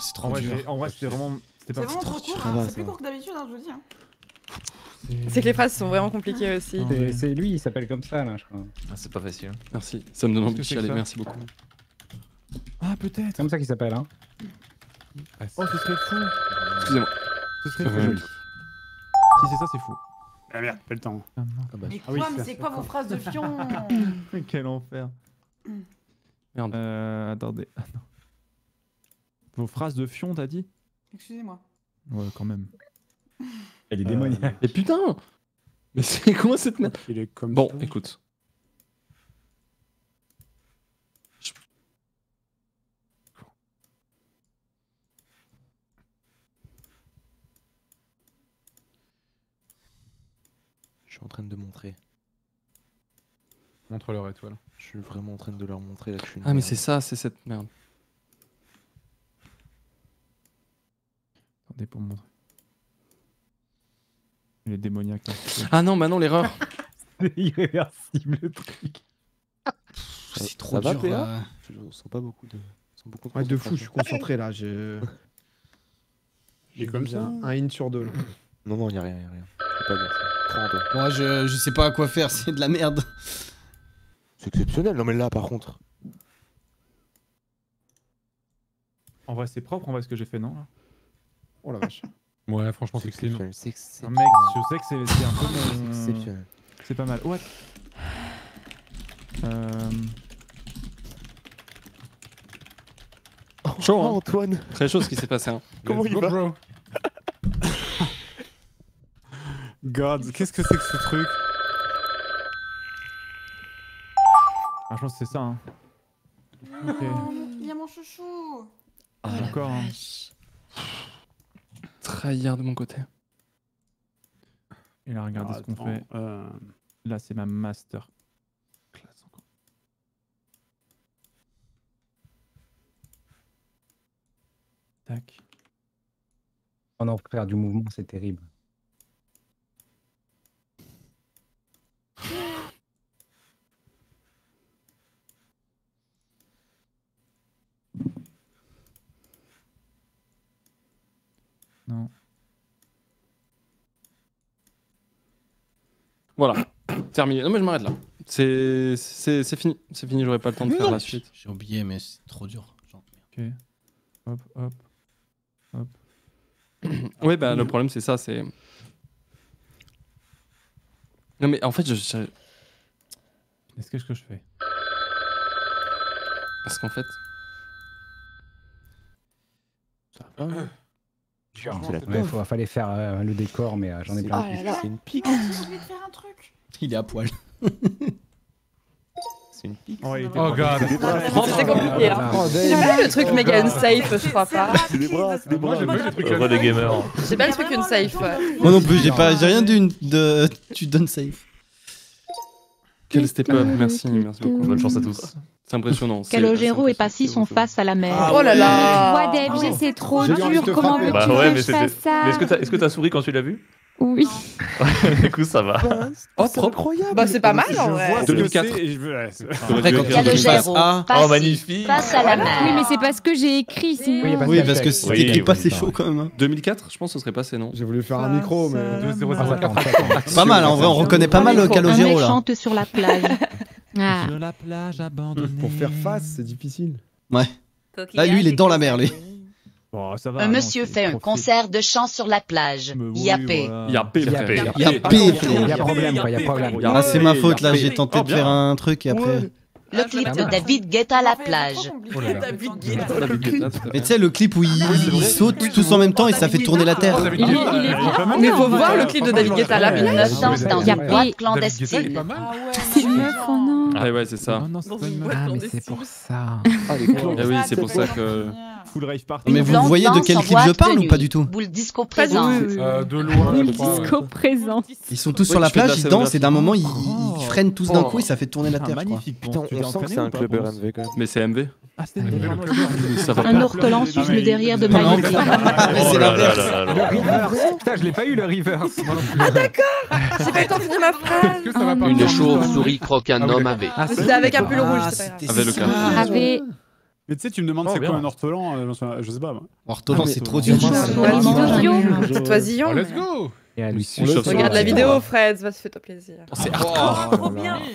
C'est trop dur. En vrai, c'était vraiment... C'est vraiment trop court, hein. C'est plus court que d'habitude, hein, je vous dis. Hein. C'est que les phrases sont vraiment compliquées aussi. C'est lui, il s'appelle comme ça, là, je crois. Ah, c'est pas facile. Merci, ça me donne envie de chialer, merci beaucoup. Ah, peut-être. C'est comme ça qu'il s'appelle, hein. Oh, ce serait fou. Excusez-moi. Ce serait fou. Joli. Si c'est ça, c'est fou. Ah merde, pas le temps. Ah, bah, mais quoi, mais c'est quoi vos phrases de fion? Quel enfer. Merde. Attendez. Ah, non. Vos phrases de fion, t'as dit? Excusez-moi. Ouais, quand même. Elle est démoniaque. Mais putain! Mais c'est comment cette merde? Bon, écoute. Je suis en train de montrer. Montre leur étoile. Je suis vraiment en train de leur montrer là que je suis. Ah, mais c'est ça, c'est cette merde. Attendez pour me montrer. Il est démoniaque. Hein. Ah non, bah non, l'erreur. C'est irréversible le truc. C'est trop dur. On sent pas beaucoup de. Ouais, de fou, je suis concentré là. J'ai comme ça un in sur deux. Là. Non, non, y'a rien. C'est pas bien ça. Moi, je sais pas à quoi faire, c'est de la merde. C'est exceptionnel, non mais là par contre. En vrai, c'est propre, en vrai, ce que j'ai fait, non là. Oh la vache. Ouais, franchement, c'est excellent. Mec, je sais que c'est un peu. C'est pas mal. What? Chaud, hein, Antoine. Très chaud ce qui s'est passé. Hein. Comment il va, bro? God, qu'est-ce que c'est que ce truc? Ah, je pense que c'est ça. Hein. Non, okay. Il y a mon chouchou. Ah, oh, encore. Hein. Trahir de mon côté. Et là, regardez ce qu'on fait. Là, c'est ma master. Classe encore. Tac. Oh non, frère, du mouvement, c'est terrible. Non. Voilà, terminé. Non mais je m'arrête là. C'est fini. C'est fini, j'aurais pas le temps de faire la suite. J'ai oublié mais c'est trop dur. Genre, merde. Ok. Hop. Ouais bah le problème c'est ça, c'est... Non mais en fait je... Est-ce que je fais? Parce qu'en fait... Ça va. Il fallait faire le décor, mais j'en ai plein. C'est une pique. Il est à poil. C'est une pique. Oh god. C'est compliqué. J'ai pas le truc méga unsafe, je crois pas. C'est des bras, c'est des bras. J'ai pas le truc des gamers. J'ai pas le truc unsafe. Moi non plus, j'ai rien de tu donnes safe. Quel step up, merci beaucoup. Bonne chance à tous. C'est impressionnant. Calogero et Passy sont face à la mer. Ah, oh là là. Wadeb, c'est trop dur. Comment veux-tu que je fasse ça? Est-ce que t'as souri quand tu l'as vu? Oui. Du coup, ça va. Oh, c'est incroyable. Bah, c'est pas mal en vrai. 2-4. Calogero. Oh, magnifique. Face à la mer. Oui, mais c'est parce que j'ai écrit. Oui, parce que si t'écris pas, c'est chaud quand même. 2004, je pense que ce serait passé, non? J'ai voulu faire un micro, mais. Pas mal, en vrai, on reconnaît pas mal Calogero là. Chante sur la plage. Ah. De la plage abandonnée. Pour faire face, c'est difficile. Ouais. Là, lui, il est dans la mer, lui. Oh, ça va, un monsieur fait un concert de chant sur la plage. Yappé. Yappé. Ah, c'est ma faute, là, j'ai tenté de faire un truc et après... Le clip de David Guetta à la plage. Mais tu sais, le clip où ils sautent tous en même temps et ça fait tourner la terre. Mais faut voir le clip de David Guetta à la plage. Une danse dans une boîte clandestine. C'est une meuf, oh non. Ah ouais, c'est ça. Ah, mais c'est pour ça. Ah oui, c'est pour ça que... Mais vous voyez de quel clip je parle ou pas du tout? Boule disco présent. Boule disco présent. Ils sont tous sur la plage, ils dansent et d'un moment ils freine tous d'un coup et ça fait tourner la terre. Magnifique. Putain, on sent que c'est un clubber MV quand même. Mais c'est MV. Ah, c'est un ortolan suce le derrière de Maïk. C'est l'inverse. Putain, je l'ai pas eu le reverse. Ah d'accord. J'ai pas entendu ma phrase. Une chauve-souris croque un homme AV. C'était avec un pull rouge. AV. Mais tu sais, tu me demandes c'est quoi un ortolan, je sais pas. Ortolan, c'est trop dur. C'est toisillon. Let's go. Regarde la vidéo, Fred, ça fait toi plaisir. C'est hardcore.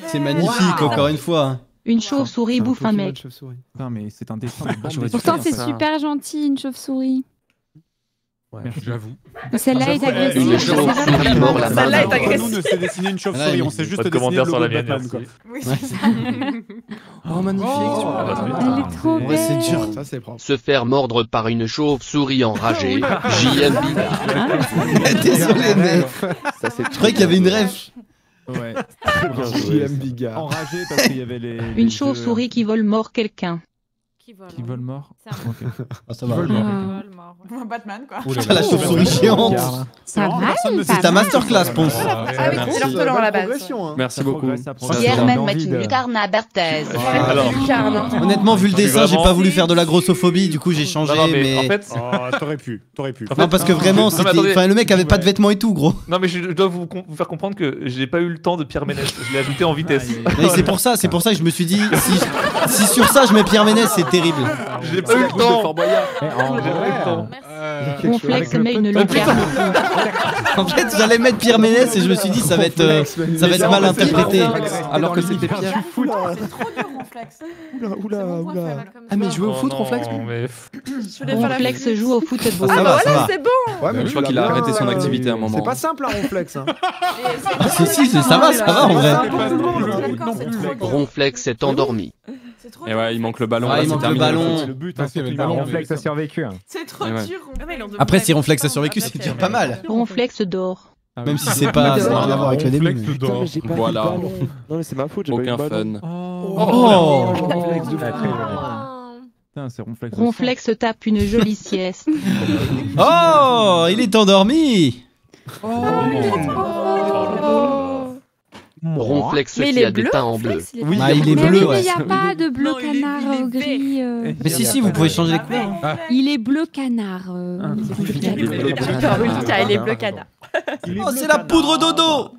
C'est magnifique, encore une fois. Une chauve-souris bouffe un mec. Putain, mais c'est un dessin. Pourtant, c'est super gentil, une chauve-souris. Ouais, j'avoue. Celle-là est agressive. Celle-là est agressive. Nous ne s'est dessiné une chauve-souris, on s'est juste dessiné le logo de Batman. Oui, c'est ça. Oh, magnifique. Elle est trop belle. C'est dur. Se faire mordre par une chauve-souris enragée. JMV. Désolé, mais... Je croyais qu'il y avait une rêve. Ouais. Enragé parce qu'il y avait les... Une chauve-souris qui vole mort quelqu'un. Qui vole mort. Ah ça va. Mort. Batman quoi. La chauve-souris géante. C'est ta masterclass Ponce. Ah oui, c'est l'ortolan à la base. Merci beaucoup. Hier même mettre une lucarne à Berthez. Honnêtement vu le dessin, j'ai pas voulu faire de la grossophobie, du coup j'ai changé mais en fait, t'aurais pu. Non parce que vraiment enfin le mec avait pas de vêtements et tout gros. Non mais je dois vous faire comprendre que j'ai pas eu le temps de Pierre Ménès, je l'ai ajouté en vitesse. C'est pour ça que je me suis dit si sur ça je mets Pierre Ménès c'est terrible. J'ai pas eu le temps. Ronflex met une lucarne. En fait, j'allais mettre Pierre Ménès et je me suis dit ça va être mal interprété. Alors que c'était Pierre. C'est trop dur Ronflex. Oula. Ah mais jouer au foot Ronflex. Ronflex joue au foot. Ah voilà, c'est bon. Je crois qu'il a arrêté son activité à un moment. C'est pas simple Ronflex. Si ça va en vrai. Ronflex est endormi. Et ouais, il manque le ballon. Ah, il manque le ballon. Le but, Ronflex a survécu. C'est trop dur. Après, si Ronflex a survécu, c'est dur pas mal. Ronflex dort. Même si c'est pas. Ça n'a rien à voir avec le début. Ronflex dort. Voilà. Non, mais c'est ma faute. Aucun fun. Oh Ronflex tape une jolie sieste. Oh, il est endormi. Oh, Ronflex qui a des teints en bleu. Oui, il est bleu. Mais il n'y a pas de bleu canard gris. Mais si, vous pouvez changer les couleurs. Il est bleu canard. Il est bleu canard. Oh, c'est la poudre dodo.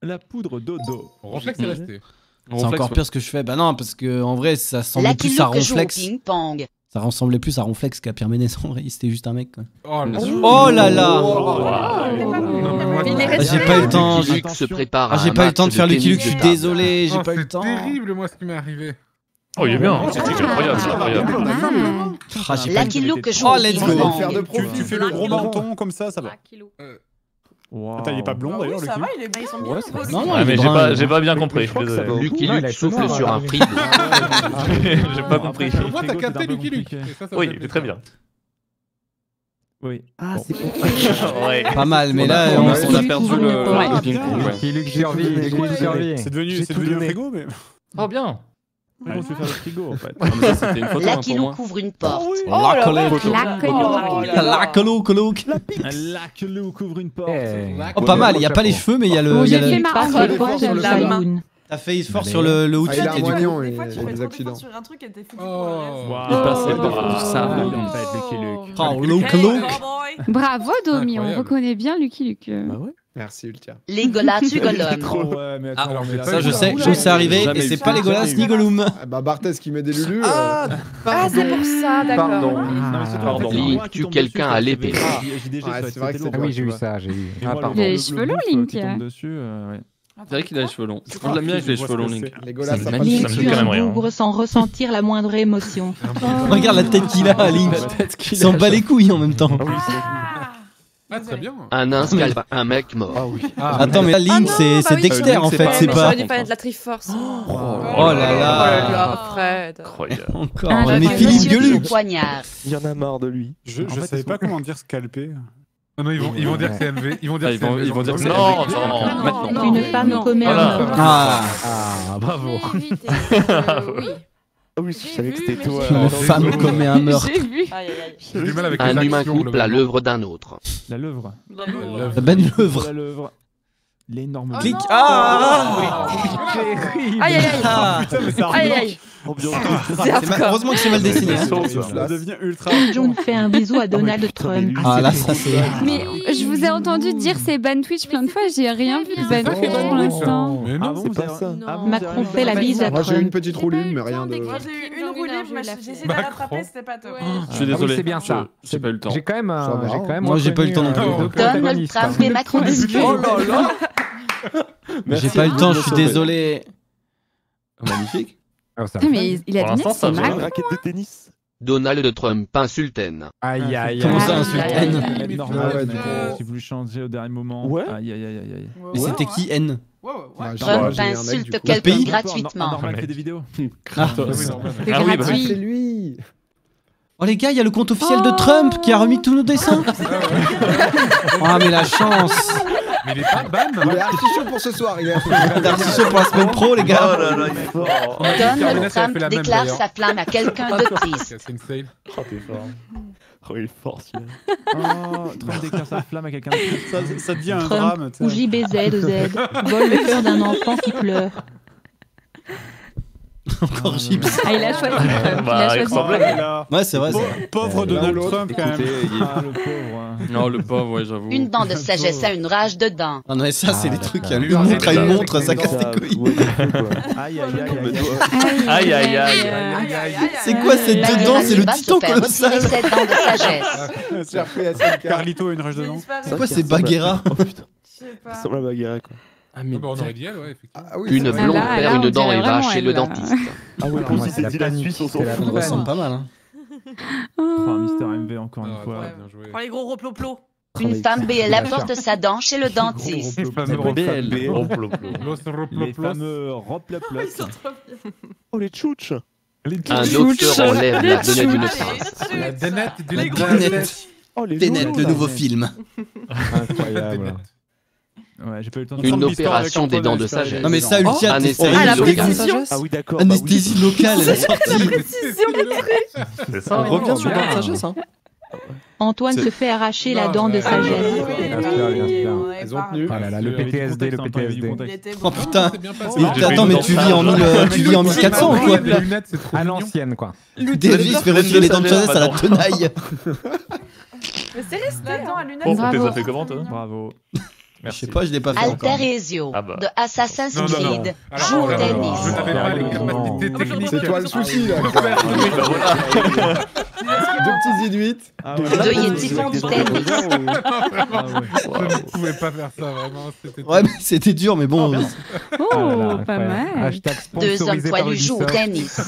La poudre dodo. Ronflex est resté. C'est encore pire ce que je fais. Bah non, parce que en vrai, ça ressemble plus à Ronflex. Ça ressemblait plus à Ronflex qu'à Pierre Ménès en vrai. C'était juste un mec. Oh là là. J'ai pas eu le temps. J'ai pas eu le temps de faire Lucky Luke. Je suis désolé. J'ai pas eu le temps. C'est terrible moi ce qui m'est arrivé. Oh il est bien. C'est incroyable. C'est incroyable. Lucky Luke. Oh let's go. Tu fais le gros menton comme ça, ça va. Attends, il est pas blond d'ailleurs. Ça va, il est bien. Non mais j'ai pas bien compris. Lucky Luke souffle sur un prix. J'ai pas compris. Pourquoi t'as capté Lucky Luke? Oui, il est très bien. Oui. Ah, bon. C'est ouais. Pas mal, mais là, on a perdu le ping-pong. C'est Luc Gervais, c'est devenu un frigo, mais. Oh, bien! Ouais. On se fait faire le frigo, en fait. Ah, mais c'était une photo. Lucky Luke ouvre une porte. Lucky Luke ouvre une porte. Oh, pas mal, il n'y a pas les cheveux, mais il y a le. J'ai fait ma porte sur la main. T'as fait fort sur le outil et du coup, des fois tu fais accidents sur un truc et t'es foutu pour le reste. Il passait par ça, en fait, Lucky Luke. Oh, Lucky Luke. Bravo, Domi, on reconnaît bien Lucky Luke. Bah ouais. Merci, Ultia. Legolas, tu Gollum. Ah, ça, je sais, je sais arriver, et c'est pas Legolas ni Gollum. Bah, Barthes qui met des lulus. Ah, c'est pour ça, d'accord. Pardon. Link tue quelqu'un à l'épée. Oui, j'ai eu ça, j'ai eu. Il a les cheveux longs, Link. C'est vrai qu'il a les cheveux longs. Je l'aime bien avec les cheveux longs, Link. C'est magnifique. Il tue un bougre sans ressentir la moindre émotion. Regarde la tête qu'il a, Link. Il s'en bat les couilles en même temps. Ah, très bien. Un nain scalpe un mec mort. Ah, oui. Attends, mais la ligne, c'est Dexter en fait, c'est pas. J'aurais dû pas être la Triforce. Oh là là. Fred. Encore. Mais Philippe Gueluc. Il y en a marre de lui. Je savais pas comment dire scalper. Ah non, ils vont dire que c'est MV. Ils vont dire que c'est MV. Non. Une femme commet un homme. Ah, bravo. Oui. Oui, je savais que c'était toi. Une femme commet un meurtre. J'ai du mal avec les actions. Un humain coupe la lèvre d'un autre. La lèvre. La belle lèvre. l'énorme. Oh clic. Ah oui. Aïe aïe aïe. Ah putain mais ça aïe aïe. Heureusement que c'est mal dessiné. Ça devient ultra. John fait un bisou à Donald Trump. Ah là ça c'est. Mais je vous ai entendu dire c'est ban Twitch plein de fois, j'ai rien vu de ban Twitch pour l'instant. Mais non, c'est pas ça. Macron fait la bise à Trump. Moi j'ai eu une petite rouline mais rien de. J'ai eu une rouline, j'ai essayé de la rattraper, c'était pas top. Je suis désolé. C'est bien ça. J'ai pas eu le temps. J'ai quand même. Moi j'ai pas eu le temps non plus. Donald Trump et Macron discutent. Oh là là. J'ai pas eu le temps, je suis désolé. Magnifique. Mais il a dit que c'est mal. Raquette de tennis. Donald Trump insultaine. Aïe aïe. Comment ça insultaine? C'est normal. J'ai voulu changer au dernier moment. Aïe aïe aïe aïe. Mais c'était qui N? Trump insulte quelqu'un gratuitement. Normal qu'il y ait des vidéos. C'est gratuit. C'est lui. Oh les gars, il y a le compte officiel de Trump qui a remis tous nos dessins. Oh mais la chance. Mais il est pas ban. Il est archi chaud pour ce soir. Il est archi chaud pour la semaine pro, les gars. Oh là là, il est fort. Donald Trump déclare sa flamme à quelqu'un de triste. C'est une save. Oh, t'es fort. Oh, il est fort, celui-là. Oh, Trump déclare sa flamme à quelqu'un de triste. Ça devient un drame. Ou JBZ ou Z. Vole le cœur d'un enfant qui pleure. Encore JBZ. Ah, il a choisi Trump. Il a choisi Trump. Ouais, c'est vrai. Pauvre Donald Trump, quand même. Le pauvre. Non, le pauvre, ouais, j'avoue. Une dent de sagesse à une rage de dent. Ah non, mais ça, c'est des trucs. Une montre à une montre, ça casse les couilles. Aïe, aïe, aïe, aïe, aïe. C'est quoi cette dent? C'est le titan colossal. Cette dent de sagesse. Carlito a une rage de dent. C'est quoi, c'est Baguera? Oh putain. Je sais pas. Ça ressemble à Baguera, quoi. Ah, mais on aurait dit elle, ouais, effectivement. Ah, oui, une blonde perd une dent et va chez le dentiste. Ah ouais, comme si c'était la Suisse, on s'en fout. Elle ressemble pas mal, hein. Prends Mister MV encore une fois. Prends les gros roploplos. Une femme BL apporte sa dent chez le dentiste. Les fameux BL roploplos. Oh les tchouches. Un docteur enlève la donnette d'une prince. La donnette d'une prince. Ténette, le nouveau film. Incroyable. Ouais, j'ai pas eu le temps de une opération des dents de sagesse. Non mais ça, Ultia, anesthésie locale, elle est sortie. La précision des trucs. C'est ça. On revient sur dents de sagesse. Antoine se fait arracher la dent de sagesse. Elles ont tenu. Ah là là, le PTSD, le PTSD. Oh putain. Attends, mais tu vis en 1400 ou quoi? À l'ancienne, quoi. David se fait retirer les dents de sagesse à la tenaille. Mais c'est resté à lunettes. Bravo. Fait comment, toi? Bravo. Je sais pas, je l'ai pas fait encore. Altair et Ezio de Assassin's Creed joue au tennis. Je n'avais pas les capacités techniques. C'est toi le souci là. Deux petits inuits. Deux yétis font du tennis. Je ne pouvais pas faire ça vraiment. Ouais, mais c'était dur, mais bon. Oh, pas mal. Deux hommes poilus jouent au tennis.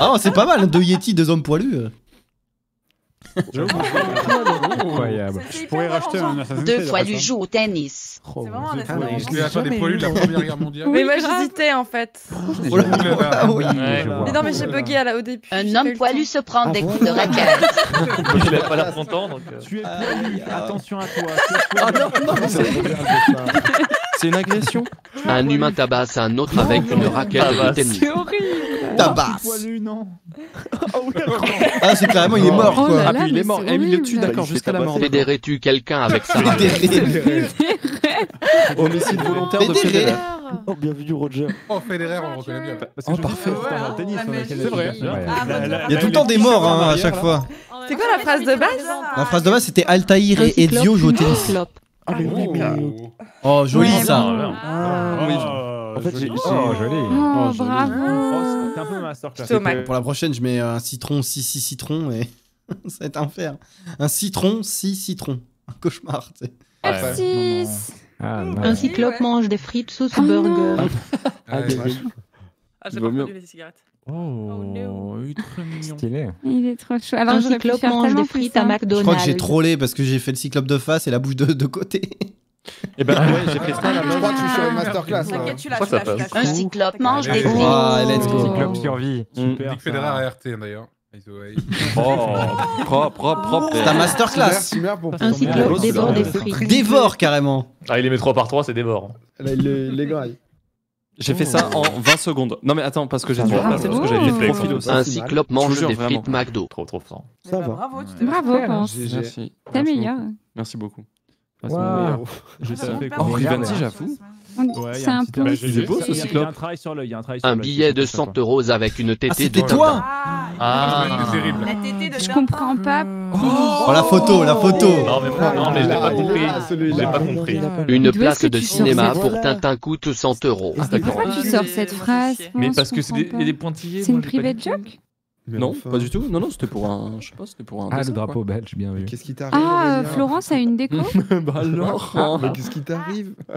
Ah, c'est pas mal, deux yétis, deux hommes poilus. Incroyable. Je pourrais racheter un Assassin's Creed. Deux fois du jour au tennis. C'est vraiment un Assassin's Creed. C'est des poilus de la Première Guerre mondiale. Oui, moi j'hésitais en fait. Mais non, mais j'ai bugué au début. Un homme poilu se prend des coups de raquette. Il a pas l'air content donc. Tu es poilu, attention à toi. C'est une agression. Un humain tabasse un autre avec une raquette de tennis. C'est horrible. Tabasse. Ah, c'est carrément, il est mort quoi. Ah, puis il est mort. Il le tue, d'accord, jusqu'à la mort. Federer tue quelqu'un avec sa raquette. Homicide volontaire de Federer. Oh, bienvenue Roger. Oh, Federer, on le reconnaît bien. Oh, parfait. C'est vrai. Il y a tout le temps des morts à chaque fois. C'est quoi la phrase de base? La phrase de base, c'était Altair et Ezio jouent au tennis. Oh, joli ça. En fait, j'ai. Oh, joli. Oh, bravo. C'est un peu masterclass. Pour la prochaine, je mets un citron, 6 citron et ça va être un fer. Un citron, 6 citron. Un cauchemar, tu sais. F6. Un cyclope mange des frites sauce burger. Ah, j'ai pas entendu les cigarettes. Oh, il est trop mignon. Il est trop chaud. Un cyclope mange des frites à McDonald's. Je crois que j'ai trollé parce que j'ai fait le cyclope de face et la bouche de côté. Et ben ouais, j'ai fait ça là. Je crois que je suis sur une masterclass. Un cyclope mange des frites. Ah, let's go. Cyclope survie. Super. Federer à RT d'ailleurs. Oh, propre. C'est un masterclass. Un cyclope dévore des frites. Dévore carrément. Ah, il les met 3 par 3, c'est dévore. Là, il les gagne. J'ai fait ça en 20 secondes. Non mais attends, parce que j'ai dû repasser parce que j'avais des profils aussi. Un cyclope mange des frites McDo. Trop fort. Ça va. Bravo, Ponce. Merci. T'es meilleur. Merci beaucoup. Rivenzi, j'avoue. C'est un peu. C'est beau ce cyclope. Un billet de 100 euros avec une tétée. Ah, c'était toi? Ah, terrible. Je comprends pas. Oh, la photo, la photo. Non, mais je l'ai pas compris. J'ai pas compris. Une place de cinéma pour Tintin coûte 100 euros. Pourquoi tu sors cette phrase? Mais parce que c'est des pointillés. C'est une private joke? Non, pas du tout. Non, non, c'était pour un. Je sais pas, c'était pour un. Ah, le drapeau belge, bien vu. Qu'est-ce qui t'arrive? Ah, Florence a une déco. Bah alors. Hein. Mais qu'est-ce qui t'arrive? Oui,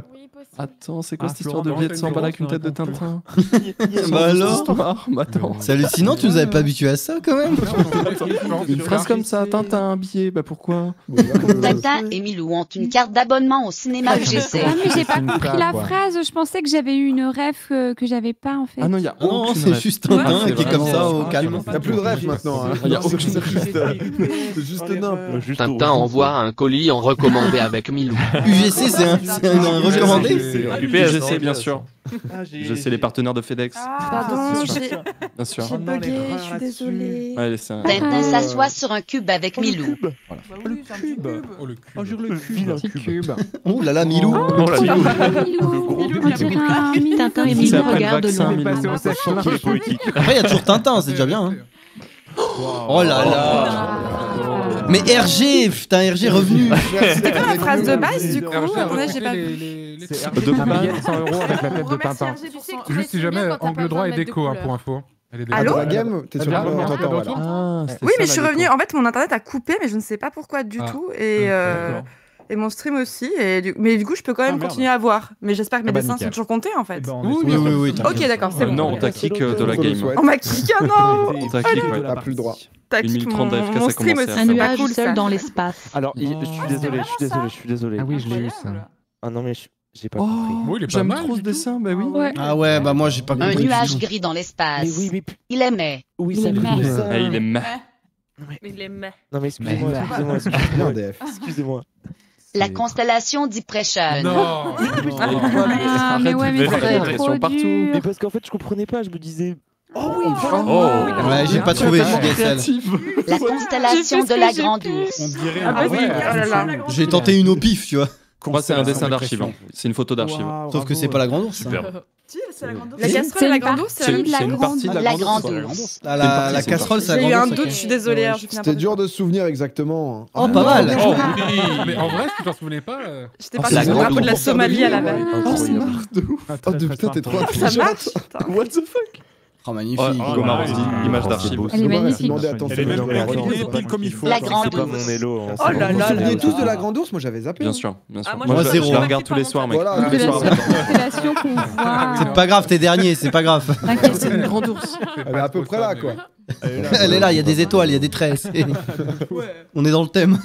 attends, c'est quoi cette histoire de billet de 100 balles avec une tête de Tintin? Bah alors. C'est hallucinant, tu nous avais pas habitués à ça quand même. Une phrase comme ça, Tintin, un billet, bah pourquoi? Tintin et Milou ont une carte d'abonnement au cinéma UGC. Ah, mais j'ai pas compris la phrase. Je pensais que j'avais eu une ref que j'avais pas en fait. Ah non, y a aucune. C'est juste Tintin qui est comme ça au calme. Il n'y a plus de rêve maintenant, hein. C'est juste nimble. Tintin envoie un colis en recommandé avec Milou. UGC, c'est un recommandé. UGC, bien sûr. Je sais les partenaires de FedEx. Pardon, bien sûr. J'ai bugué, je suis désolée. Tintin s'assoit sur un cube avec Milou. Le cube. Oh, jure le cube. Oh là là, Milou. Tintin et Milou regardent le cube. Après, il y a toujours Tintin, c'est déjà bien, hein. Oh là là. Mais RG, putain, RG revenu. C'était quoi la phrase de base du coup? Attendez, j'ai pas vu. C'est RG de 100 euros avec la tête de Tintin. Juste si jamais, angle droit et déco pour info. Allô? T'es sur la gamme? Oui, mais je suis revenu. En fait, mon internet a coupé, mais je ne sais pas pourquoi du tout. Et mon stream aussi, mais du coup je peux quand même continuer à voir. Mais j'espère que mes dessins sont toujours comptés en fait. Oui. Ok, d'accord, c'est bon. Non, on t'a kick de la game. On m'a kick, non. On t'a kick, ouais, t'as plus le droit. T'as kick mon stream aussi. Un nuage seul dans l'espace. Alors, je suis désolé, Ah oui, je l'ai eu ça. Ah non, mais j'ai pas compris. J'aime trop ce dessin, bah oui. Ah ouais, bah moi j'ai pas compris. Un nuage gris dans l'espace. Il aimait. Oui, ça il aimait. Il aimait. Non mais excusez-moi. La constellation d'Hypression. Non, mais ouais, mais c'est trop dur. Mais parce qu'en fait, je comprenais pas, je me disais... Oh oui, ouais, j'ai pas trouvé, je suis désolé. La constellation de la Grande Ourse. J'ai tenté une au pif, tu vois. C'est un dessin d'archive, c'est une photo d'archive. Sauf que c'est pas la Grande Ourse. C'est la Grande Ourse. La casserole, la Grande Ourse, c'est une partie de la Grande Ourse. La casserole, c'est la Grande Ourse. J'ai eu un doute, je suis désolée. C'était dur de se souvenir exactement. Oh, pas mal. Mais en vrai, si tu t'en souvenais pas. J'étais partie sur le drapeau de la Somalie à la base. Oh, c'est marrant de ouf. Oh, putain, t'es trop intelligent. Ça marche. What the fuck. Oh, magnifique. L'image d'archive. Elle est magnifique. Elle est même comme il faut. La Grande Ourse. Oh là là. Vous vous tous de la Grande Ourse? Moi j'avais zappé. Bien sûr. Moi zéro. Je la regarde tous les soirs, mec. C'est pas grave, t'es dernier, c'est pas grave. C'est une Grande Ourse. Elle est à peu près là, quoi. Elle est là, il y a des étoiles, il y a des traits. On est dans le thème.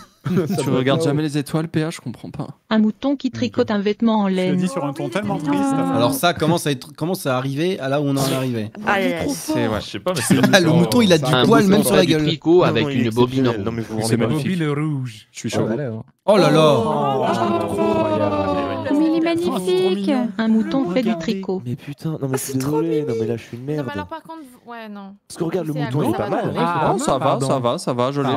Tu regardes jamais les étoiles, PH, je comprends pas. Un mouton qui tricote un vêtement en laine. Je dis sur un ton tellement triste. Alors ça commence à arriver à là où on en est arrivé. C'est ouais, je sais pas, mais c'est le mouton, il a du poil même sur la gueule. Un tricot avec une bobine rouge. Non mais vous rendez bobine rouge. Je suis chaud. Oh là là. Mais il est magnifique. Un mouton fait du tricot. Mais putain, non mais c'est trop mignon. Non mais là je suis une merde. Non mais alors par contre, ouais non. Parce que regarde, le mouton il est pas mal. Ah ça va, joli.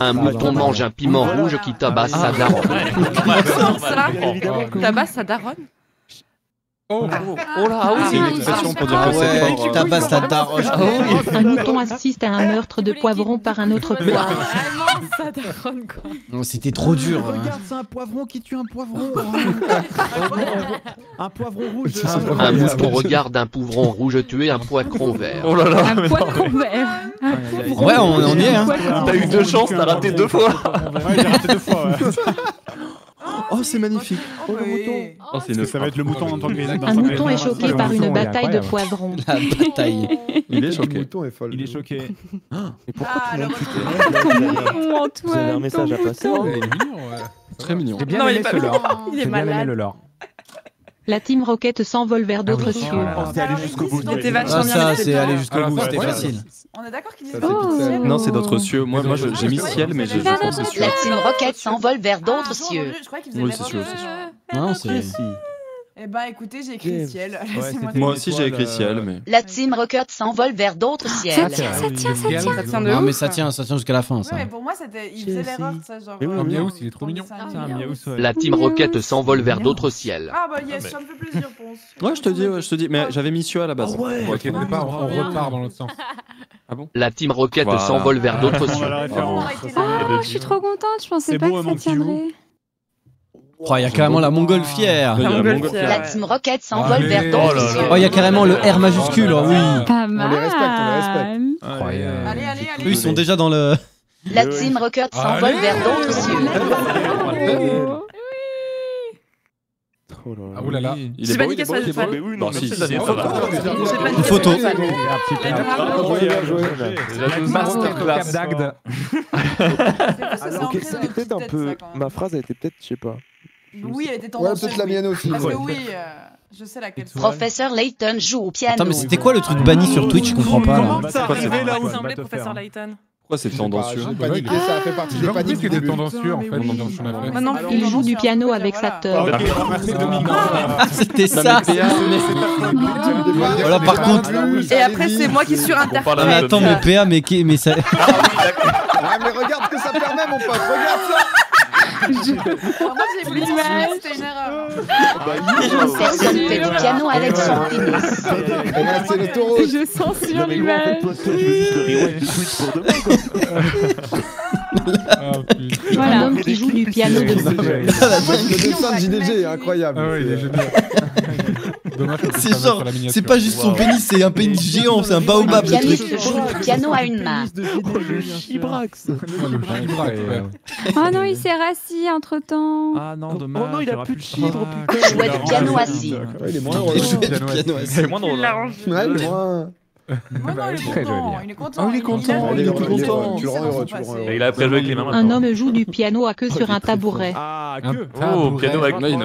Un mouton mange un piment rouge qui tabasse sa daronne. Tabasse sa daronne. Oh là, c'est une expression pour dire que c'est tabasse sa daronne. Un mouton assiste à un meurtre de poivron par un autre poivre. Non, c'était trop dur. Regarde, c'est un poivron qui tue un poivron. Un poivron rouge. Un mouton regarde un poivron rouge tuer un poivron vert. Oh là là. Un poivron vert. Ouais, on y est. T'as eu deux chances, t'as raté deux fois. Ouais, j'ai raté deux fois. Oh, c'est magnifique. Oh, le mouton. Oh, ça va être le mouton en tant que gris. Un mouton est choqué par une bataille de poivrons. La bataille. Il est choqué. Le mouton est folle. Il est choqué. Mais pourquoi tu l'as tué, Antoine? Vous avez un message à passer. Très mignon. Non, il est pas mort. Il est malade. La Team Rocket s'envole vers d'autres cieux. C'est allé jusqu'au bout. Ça, c'est allé jusqu'au bout. C'était facile. On est d'accord qu'il dit ciel. Non, c'est d'autres cieux. Moi, j'ai mis ciel, mais je pense que c'est cieux. La Team Rocket s'envole vers d'autres cieux. Oui, c'est cieux. Non, c'est. Eh ben écoutez, j'ai écrit ciel. Ouais, moi aussi j'ai écrit ciel, mais... La Team Rocket s'envole vers d'autres ciels. Ça tient, ça tient, ça tient. Ça tient de non, mais ça tient jusqu'à la fin, ça. Ouais, mais pour moi, c'était... il faisait l'erreur, ça, genre... Mais oui, Miaous, il est trop mignon. La Team Rocket s'envole vers d'autres ciels. Ah bah yes, ça me fait plaisir, Ponce. Ouais, je te dis, mais j'avais mis Cieux à la base. Ouais, on repart dans l'autre sens. Ah bon ? La Team Rocket s'envole vers d'autres cieux. Oh, je suis trop contente, je pensais pas que ça tiendrait. Oh, il y a carrément la montgolfière. La Team Rocket s'envole vers d'autres cieux. Oh, il y a carrément le R majuscule, oui. Pas mal. On les respecte, Incroyable. Allez. Eux, ils sont déjà dans le... La Team Rocket s'envole vers d'autres cieux. Ah oulala, c'est pas dit qu'elle soit de folle. Non, si, c'est une photo. Une photo. Masterclass. C'était un peu... Ma phrase, elle était peut-être, je sais pas. Oui, elle était tendancielle. Ouais, peut-être la mienne aussi. Parce que oui, je sais laquelle. Professeur Layton joue au piano. Attends, mais c'était quoi le truc banni sur Twitch? Je comprends pas. Comment ça arrivait là où il semblait, Professeur Layton? Pourquoi c'est tendancieux? Ça fait partie des paniques des tendancieux en fait. Maintenant, il joue du piano avec sa teuf. Ah, c'était ça! Voilà, par contre. Et après, c'est moi qui surinterprète. Attends, mais PA, mais ça. Ah, mais regarde que ça permet, mon pote, regarde ça! Moi j'ai plus mal, c'était une erreur. Personne fait du piano avec son pénis. C'est le taureau. Je censure l'image. Voilà, un homme qui joue du piano de boue. Le dessin de JDG est incroyable. Ah oui, il est génial. C'est genre, c'est pas juste son pénis, c'est un pénis géant, c'est un baobab. Le pianiste joue le piano à une main. Oh le chibrax. Oh non, il s'est rassis entre temps. Ah non, dommage. Oh non, il a plus de chibre. Il jouait du piano assis. Il est moins heureux. Il est moins drôle. Il est content. Il a prélevé avec les mains maintenant. Un homme joue du piano à queue sur un tabouret. Ah, queue. Oh, piano avec main,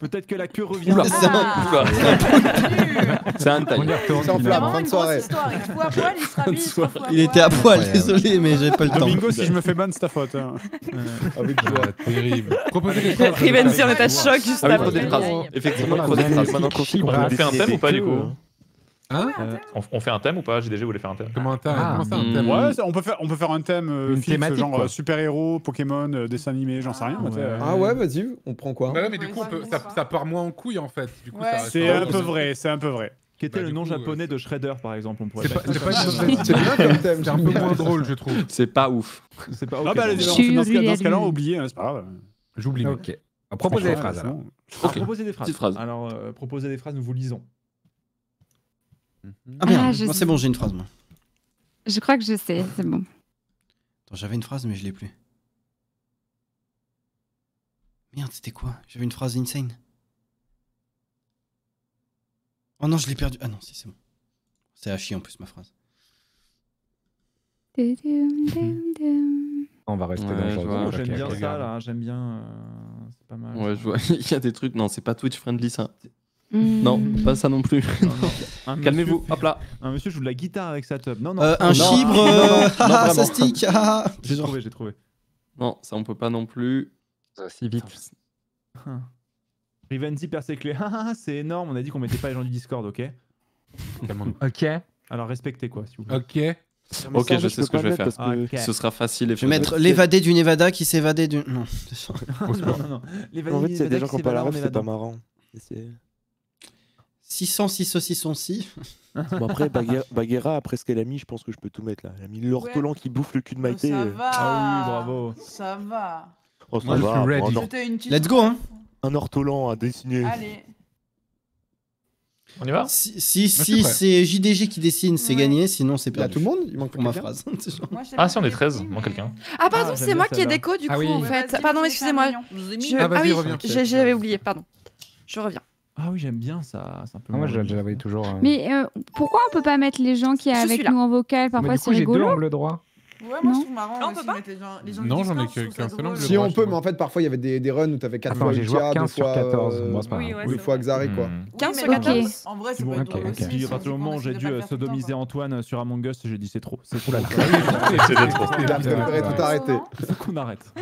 peut-être que la queue revient. C'est un taille. C'est en fin de soirée. Il était à poil, désolé, mais j'avais pas le temps. Domingo, si je me fais ban, c'est ta faute. Avec joie. Terrible. Rivenzi, on est à choc juste après. Effectivement, on fait un thème ou pas du coup? Hein? On fait un thème ou pas? JDG voulait faire un thème. Comment un thème? Ouais, on peut faire un thème fixe, genre super-héros, Pokémon, dessin animé, j'en sais rien. Ouais. Ah ouais, vas-y, on prend quoi? Bah ouais, mais du coup, ça part moins en couille en fait. C'est un peu vrai, c'est un peu vrai. Qui était le nom japonais de Shredder par exemple, on pourrait. C'est pas comme thème, c'est un peu moins drôle, je trouve. C'est pas ouf. C'est pas ouf. Ah bah, dans ce cas-là, on oublie, c'est pas grave. J'oublie. Ok. Proposez des phrases. Proposez des phrases. Alors, proposez des phrases, nous vous lisons. Ah merde, c'est bon, j'ai une phrase moi. Je crois que je sais, c'est bon. Attends, j'avais une phrase mais je l'ai plus. Merde, c'était quoi? J'avais une phrase insane. Oh non, je l'ai perdu. Ah non, si, c'est bon. C'est à chier en plus ma phrase. On va rester dans le genre. J'aime bien ça là, j'aime bien... C'est pas mal. Ouais, je vois, il y a des trucs... Non, c'est pas Twitch friendly ça. Non, pas ça non plus. Calmez-vous, hop là. Un monsieur joue de la guitare avec sa tub. Un chibre, ça stick. J'ai trouvé. Non, ça on peut pas non plus. Si vite. Rivenzi perd ses clés. C'est énorme, on a dit qu'on mettait pas les gens du Discord, ok? Ok. Alors respectez quoi, s'il vous plaît. Ok. Ok, je sais ce que je vais faire. Ce sera facile. Je vais mettre l'évadé du Nevada qui s'évadait du... Non, non. En fait, c'est des gens qui ont pas la ref, c'est pas marrant. 606. Bon après Baguera, après ce qu'elle a mis, je pense que je peux tout mettre là. Elle a mis l'ortolan qui bouffe le cul de Maïté. Ça va. Ah oui, bravo. Ça va. Oh, ça va. Let's go hein. Un ortolan à dessiner. Allez. On y va. Si c'est JDG qui dessine, c'est gagné, sinon c'est perdu. Tout le monde, il manque pour ma phrase. Ah si, on est 13, il manque quelqu'un. Ah pardon, c'est moi qui ai déco du coup en fait. Pardon, excusez-moi. Ah oui, j'avais oublié, pardon. Je reviens. Ah oui, j'aime bien ça. Un peu moi, je la voyais toujours. Mais pourquoi on peut pas mettre les gens qui est avec nous en vocal? Parfois, c'est rigolo. J'ai deux angles droits. Ouais, moi, je trouve marrant. Non, on peut pas. Non, j'en ai qu'un seul angle. Si on peut, mais en fait, parfois, il y avait des runs où t'avais 4 fois Ikea, 2 fois 14. Oui, fois Xari, quoi. 15 sur 14. En vrai, c'est pas drôle. Si, à partir du moment où j'ai dû sodomiser Antoine sur Among Us, j'ai dit c'est trop. C'est trop. C'est trop. Tout arrêter. Il faut qu'on arrête.